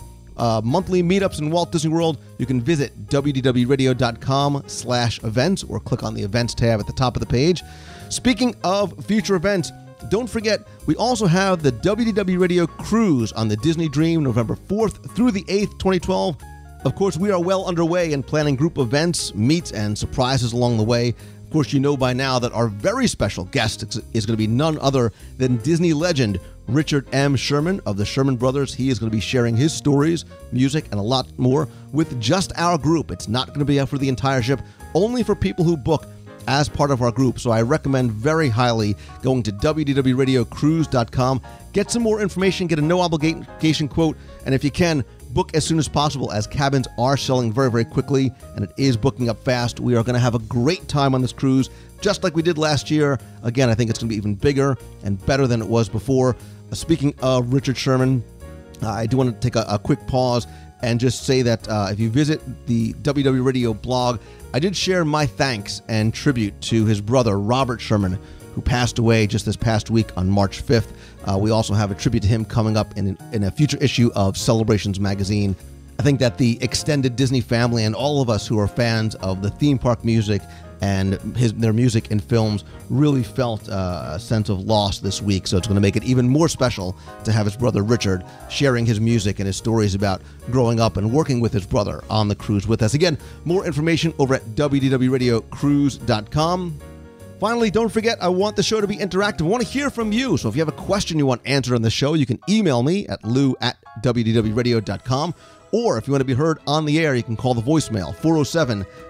monthly meetups in Walt Disney World. You can visit wdwradio.com/events or click on the events tab at the top of the page. Speaking of future events, don't forget, we also have the WDW Radio Cruise on the Disney Dream, November 4th through the 8th, 2012. Of course, we are well underway in planning group events, meets, and surprises along the way. Of course, you know by now that our very special guest is going to be none other than Disney legend Richard M. Sherman of the Sherman Brothers. He is going to be sharing his stories, music, and a lot more with just our group. It's not going to be for the entire ship, only for people who book as part of our group. So I recommend very highly going to wdwradiocruise.com. Get some more information, get a no-obligation quote, and if you can, book as soon as possible, as cabins are selling very, very quickly, and it is booking up fast. We are going to have a great time on this cruise, just like we did last year. Again, I think it's going to be even bigger and better than it was before. Speaking of Richard Sherman, I do want to take a quick pause and just say that if you visit the WW Radio blog, I did share my thanks and tribute to his brother, Robert Sherman, who passed away just this past week on March 5th. We also have a tribute to him coming up in a future issue of Celebrations magazine. I think that the extended Disney family and all of us who are fans of the theme park music and their music and films really felt a sense of loss this week. So it's going to make it even more special to have his brother Richard sharing his music and his stories about growing up and working with his brother on the cruise with us. Again, more information over at wdwradiocruise.com. Finally, don't forget, I want the show to be interactive. I want to hear from you. So if you have a question you want answered on the show, you can email me at lou@wdwradio.com. Or if you want to be heard on the air, you can call the voicemail,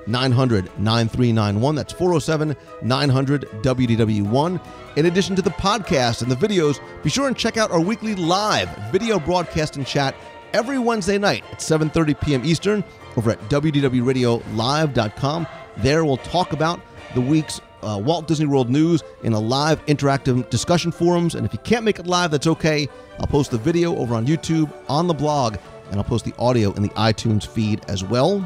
407-900-9391. That's 407-900-WDW1. In addition to the podcast and the videos, be sure and check out our weekly live video broadcast and chat every Wednesday night at 7:30 p.m. Eastern over at wdwradiolive.com. There we'll talk about the week's Walt Disney World news in a live interactive discussion forums. And if you can't make it live, that's okay. I'll post the video over on YouTube, on the blog, and I'll post the audio in the iTunes feed as well.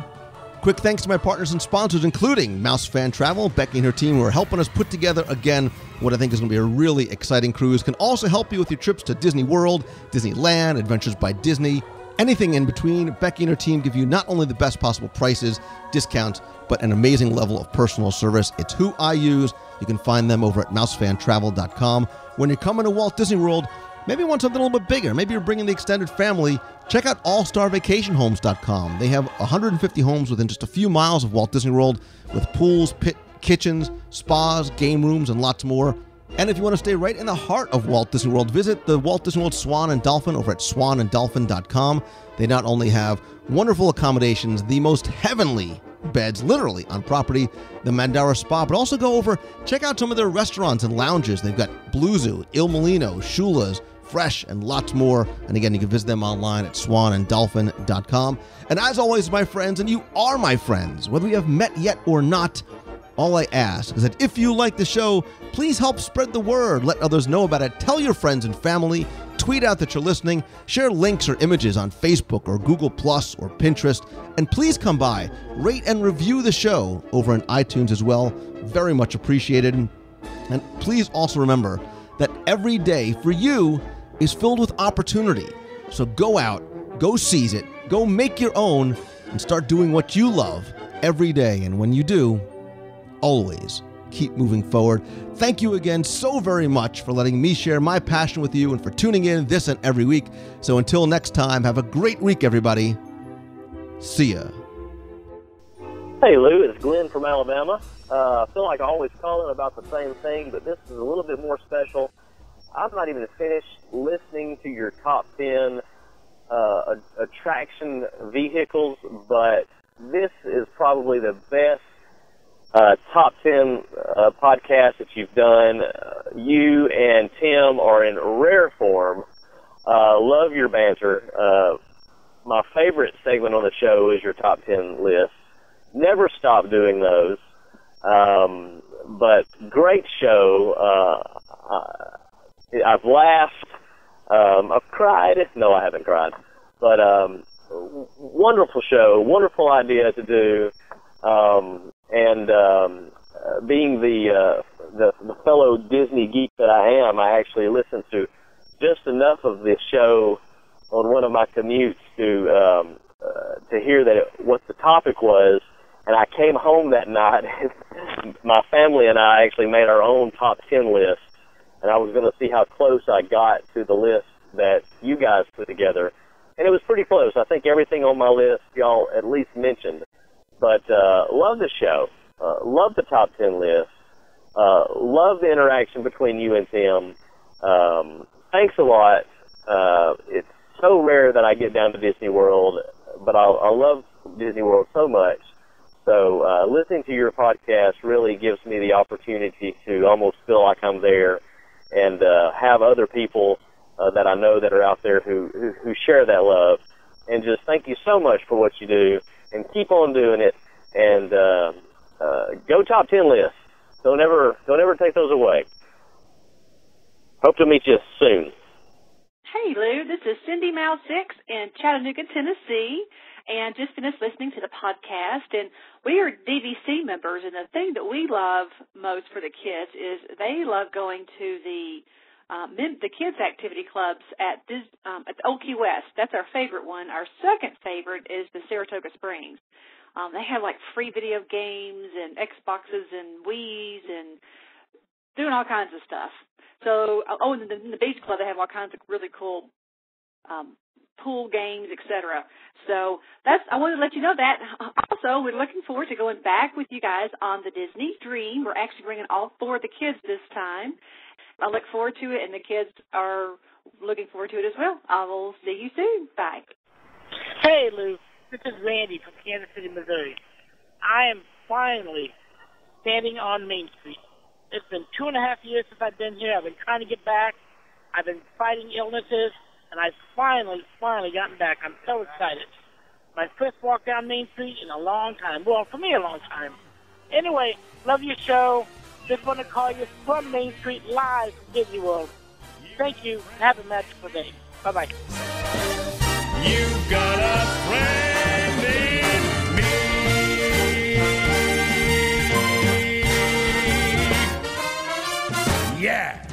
Quick thanks to my partners and sponsors, including Mouse Fan Travel. Becky and her team who are helping us put together, again, what I think is going to be a really exciting cruise. Can also help you with your trips to Disney World, Disneyland, Adventures by Disney, anything in between. Becky and her team give you not only the best possible prices, discounts, but an amazing level of personal service. It's who I use. You can find them over at mousefantravel.com. When you're coming to Walt Disney World, maybe you want something a little bit bigger. Maybe you're bringing the extended family. Check out allstarvacationhomes.com. They have 150 homes within just a few miles of Walt Disney World with pools, kitchens, spas, game rooms, and lots more. And if you want to stay right in the heart of Walt Disney World, visit the Walt Disney World Swan and Dolphin over at swananddolphin.com. They not only have wonderful accommodations, the most heavenly beds, literally, on property, the Mandara Spa, but also go over, check out some of their restaurants and lounges. They've got Bluezu, Il Molino, Shula's, Fresh, and lots more. And again, you can visit them online at swananddolphin.com. And as always, my friends, and you are my friends, whether we have met yet or not, all I ask is that if you like the show, please help spread the word. Let others know about it. Tell your friends and family. Tweet out that you're listening. Share links or images on Facebook or Google Plus or Pinterest. And please come by, rate and review the show over on iTunes as well. Very much appreciated. And please also remember that every day for you is filled with opportunity. So go out, go seize it, go make your own, and start doing what you love every day. And when you do, always keep moving forward. Thank you again so very much for letting me share my passion with you and for tuning in this and every week. So until next time, have a great week, everybody. See ya. Hey, Lou, it's Glenn from Alabama. I feel like I always call in about the same thing, but this is a little bit more special. I've not even finished listening to your top 10 attraction vehicles, but this is probably the best top 10 podcast that you've done. You and Tim are in rare form. Love your banter. My favorite segment on the show is your top 10 list. Never stop doing those. But great show. I've laughed. I've cried. No, I haven't cried. But wonderful show. Wonderful idea to do. Being the fellow Disney geek that I am, I actually listened to just enough of this show on one of my commutes to hear that what the topic was, and I came home that night. My family and I actually made our own top 10 list, and I was going to see how close I got to the list that you guys put together, and it was pretty close. I think everything on my list y'all at least mentioned. But love the show, love the top 10 list, love the interaction between you and Tim. Thanks a lot. It's so rare that I get down to Disney World, but I love Disney World so much. So listening to your podcast really gives me the opportunity to almost feel like I'm there and have other people that I know that are out there who share that love. And just thank you so much for what you do. And keep on doing it, and go top 10 lists. Don't ever take those away. Hope to meet you soon. Hey, Lou, this is Cindy Malzix in Chattanooga, Tennessee, and just finished listening to the podcast. And we are DVC members, and the thing that we love most for the kids is they love going to the kids' activity clubs at the Old Key West. That's our favorite one. Our second favorite is the Saratoga Springs. They have, like, free video games and Xboxes and Wiis and doing all kinds of stuff. So, and in the beach club, they have all kinds of really cool pool games, etc. So I wanted to let you know that. Also, we're looking forward to going back with you guys on the Disney Dream. We're actually bringing all four of the kids this time. I look forward to it, and the kids are looking forward to it as well. I will see you soon. Bye. Hey, Lou. This is Randy from Kansas City, Missouri. I am finally standing on Main Street. It's been 2.5 years since I've been here. I've been trying to get back. I've been fighting illnesses, and I've finally gotten back. I'm so excited. My first walk down Main Street in a long time. Well, for me, a long time. Anyway, love your show. Just want to call you from Main Street live from Disney World. Thank you. Have a magical day. Bye-bye. You've got a friend in me. Yeah.